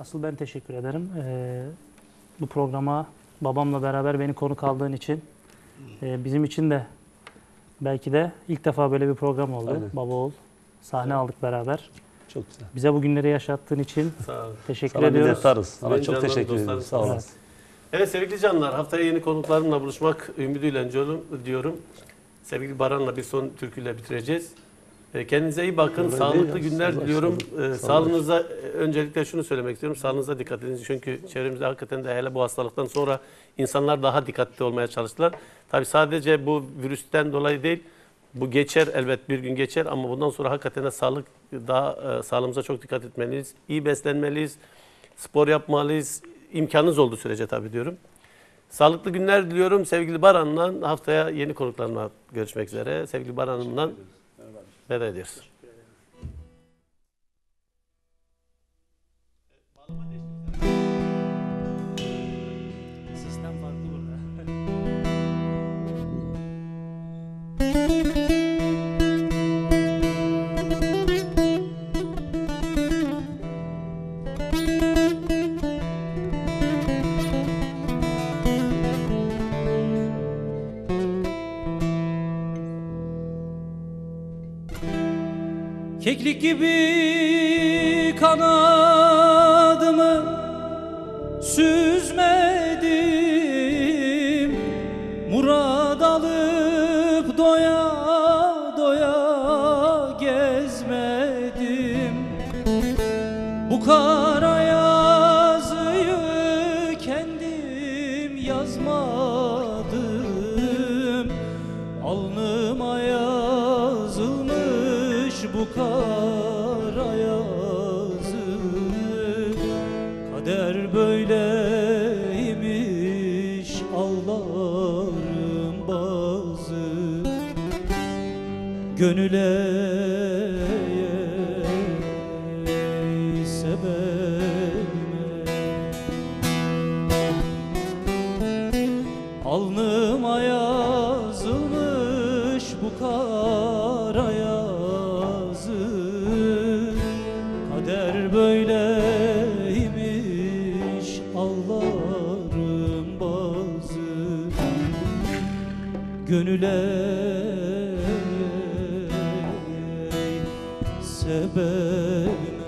Asıl ben teşekkür ederim. Bu programa babamla beraber beni konuk aldığın için bizim için de belki de ilk defa böyle bir program oldu. Aynen. Baba oğul sahne aldık beraber. Çok güzel. Bize bu günleri yaşattığın için teşekkür ediyoruz. Sana çok teşekkür ederim. Sağ olun. Evet sevgili canlar, haftaya yeni konuklarımla buluşmak ümidiyle diyorum. Sevgili Baran'la bir son türküyle bitireceğiz. Kendinize iyi bakın. Sağlıklı günler diliyorum. Sağlığınıza öncelikle şunu söylemek istiyorum. Sağlığınıza dikkat edin. Çünkü çevremizde hakikaten de hele bu hastalıktan sonra insanlar daha dikkatli olmaya çalıştılar. Tabii sadece bu virüsten dolayı değil. Bu geçer, elbet bir gün geçer, ama bundan sonra hakikaten de sağlığımıza çok dikkat etmeliyiz. İyi beslenmeliyiz. Spor yapmalıyız. İmkanınız olduğu sürece tabii diyorum. Sağlıklı günler diliyorum. Sevgili Baran'la haftaya yeni konuklarla görüşmek üzere. Sevgili Baran'ımla veda ediyoruz. Keklik gibi kanadımı süzmedim, murad alıp doya doya gezmedim. Bu kara yazıyı kendim yazmadım, alnıma yazılmış bu kara yazı. Kader böyleymiş, ağlarım bazı. Gönüle sebebime, alnıma yazılmış bu kara yazı. Böyleymiş, ağlarım bazı. Gönüle sebebime.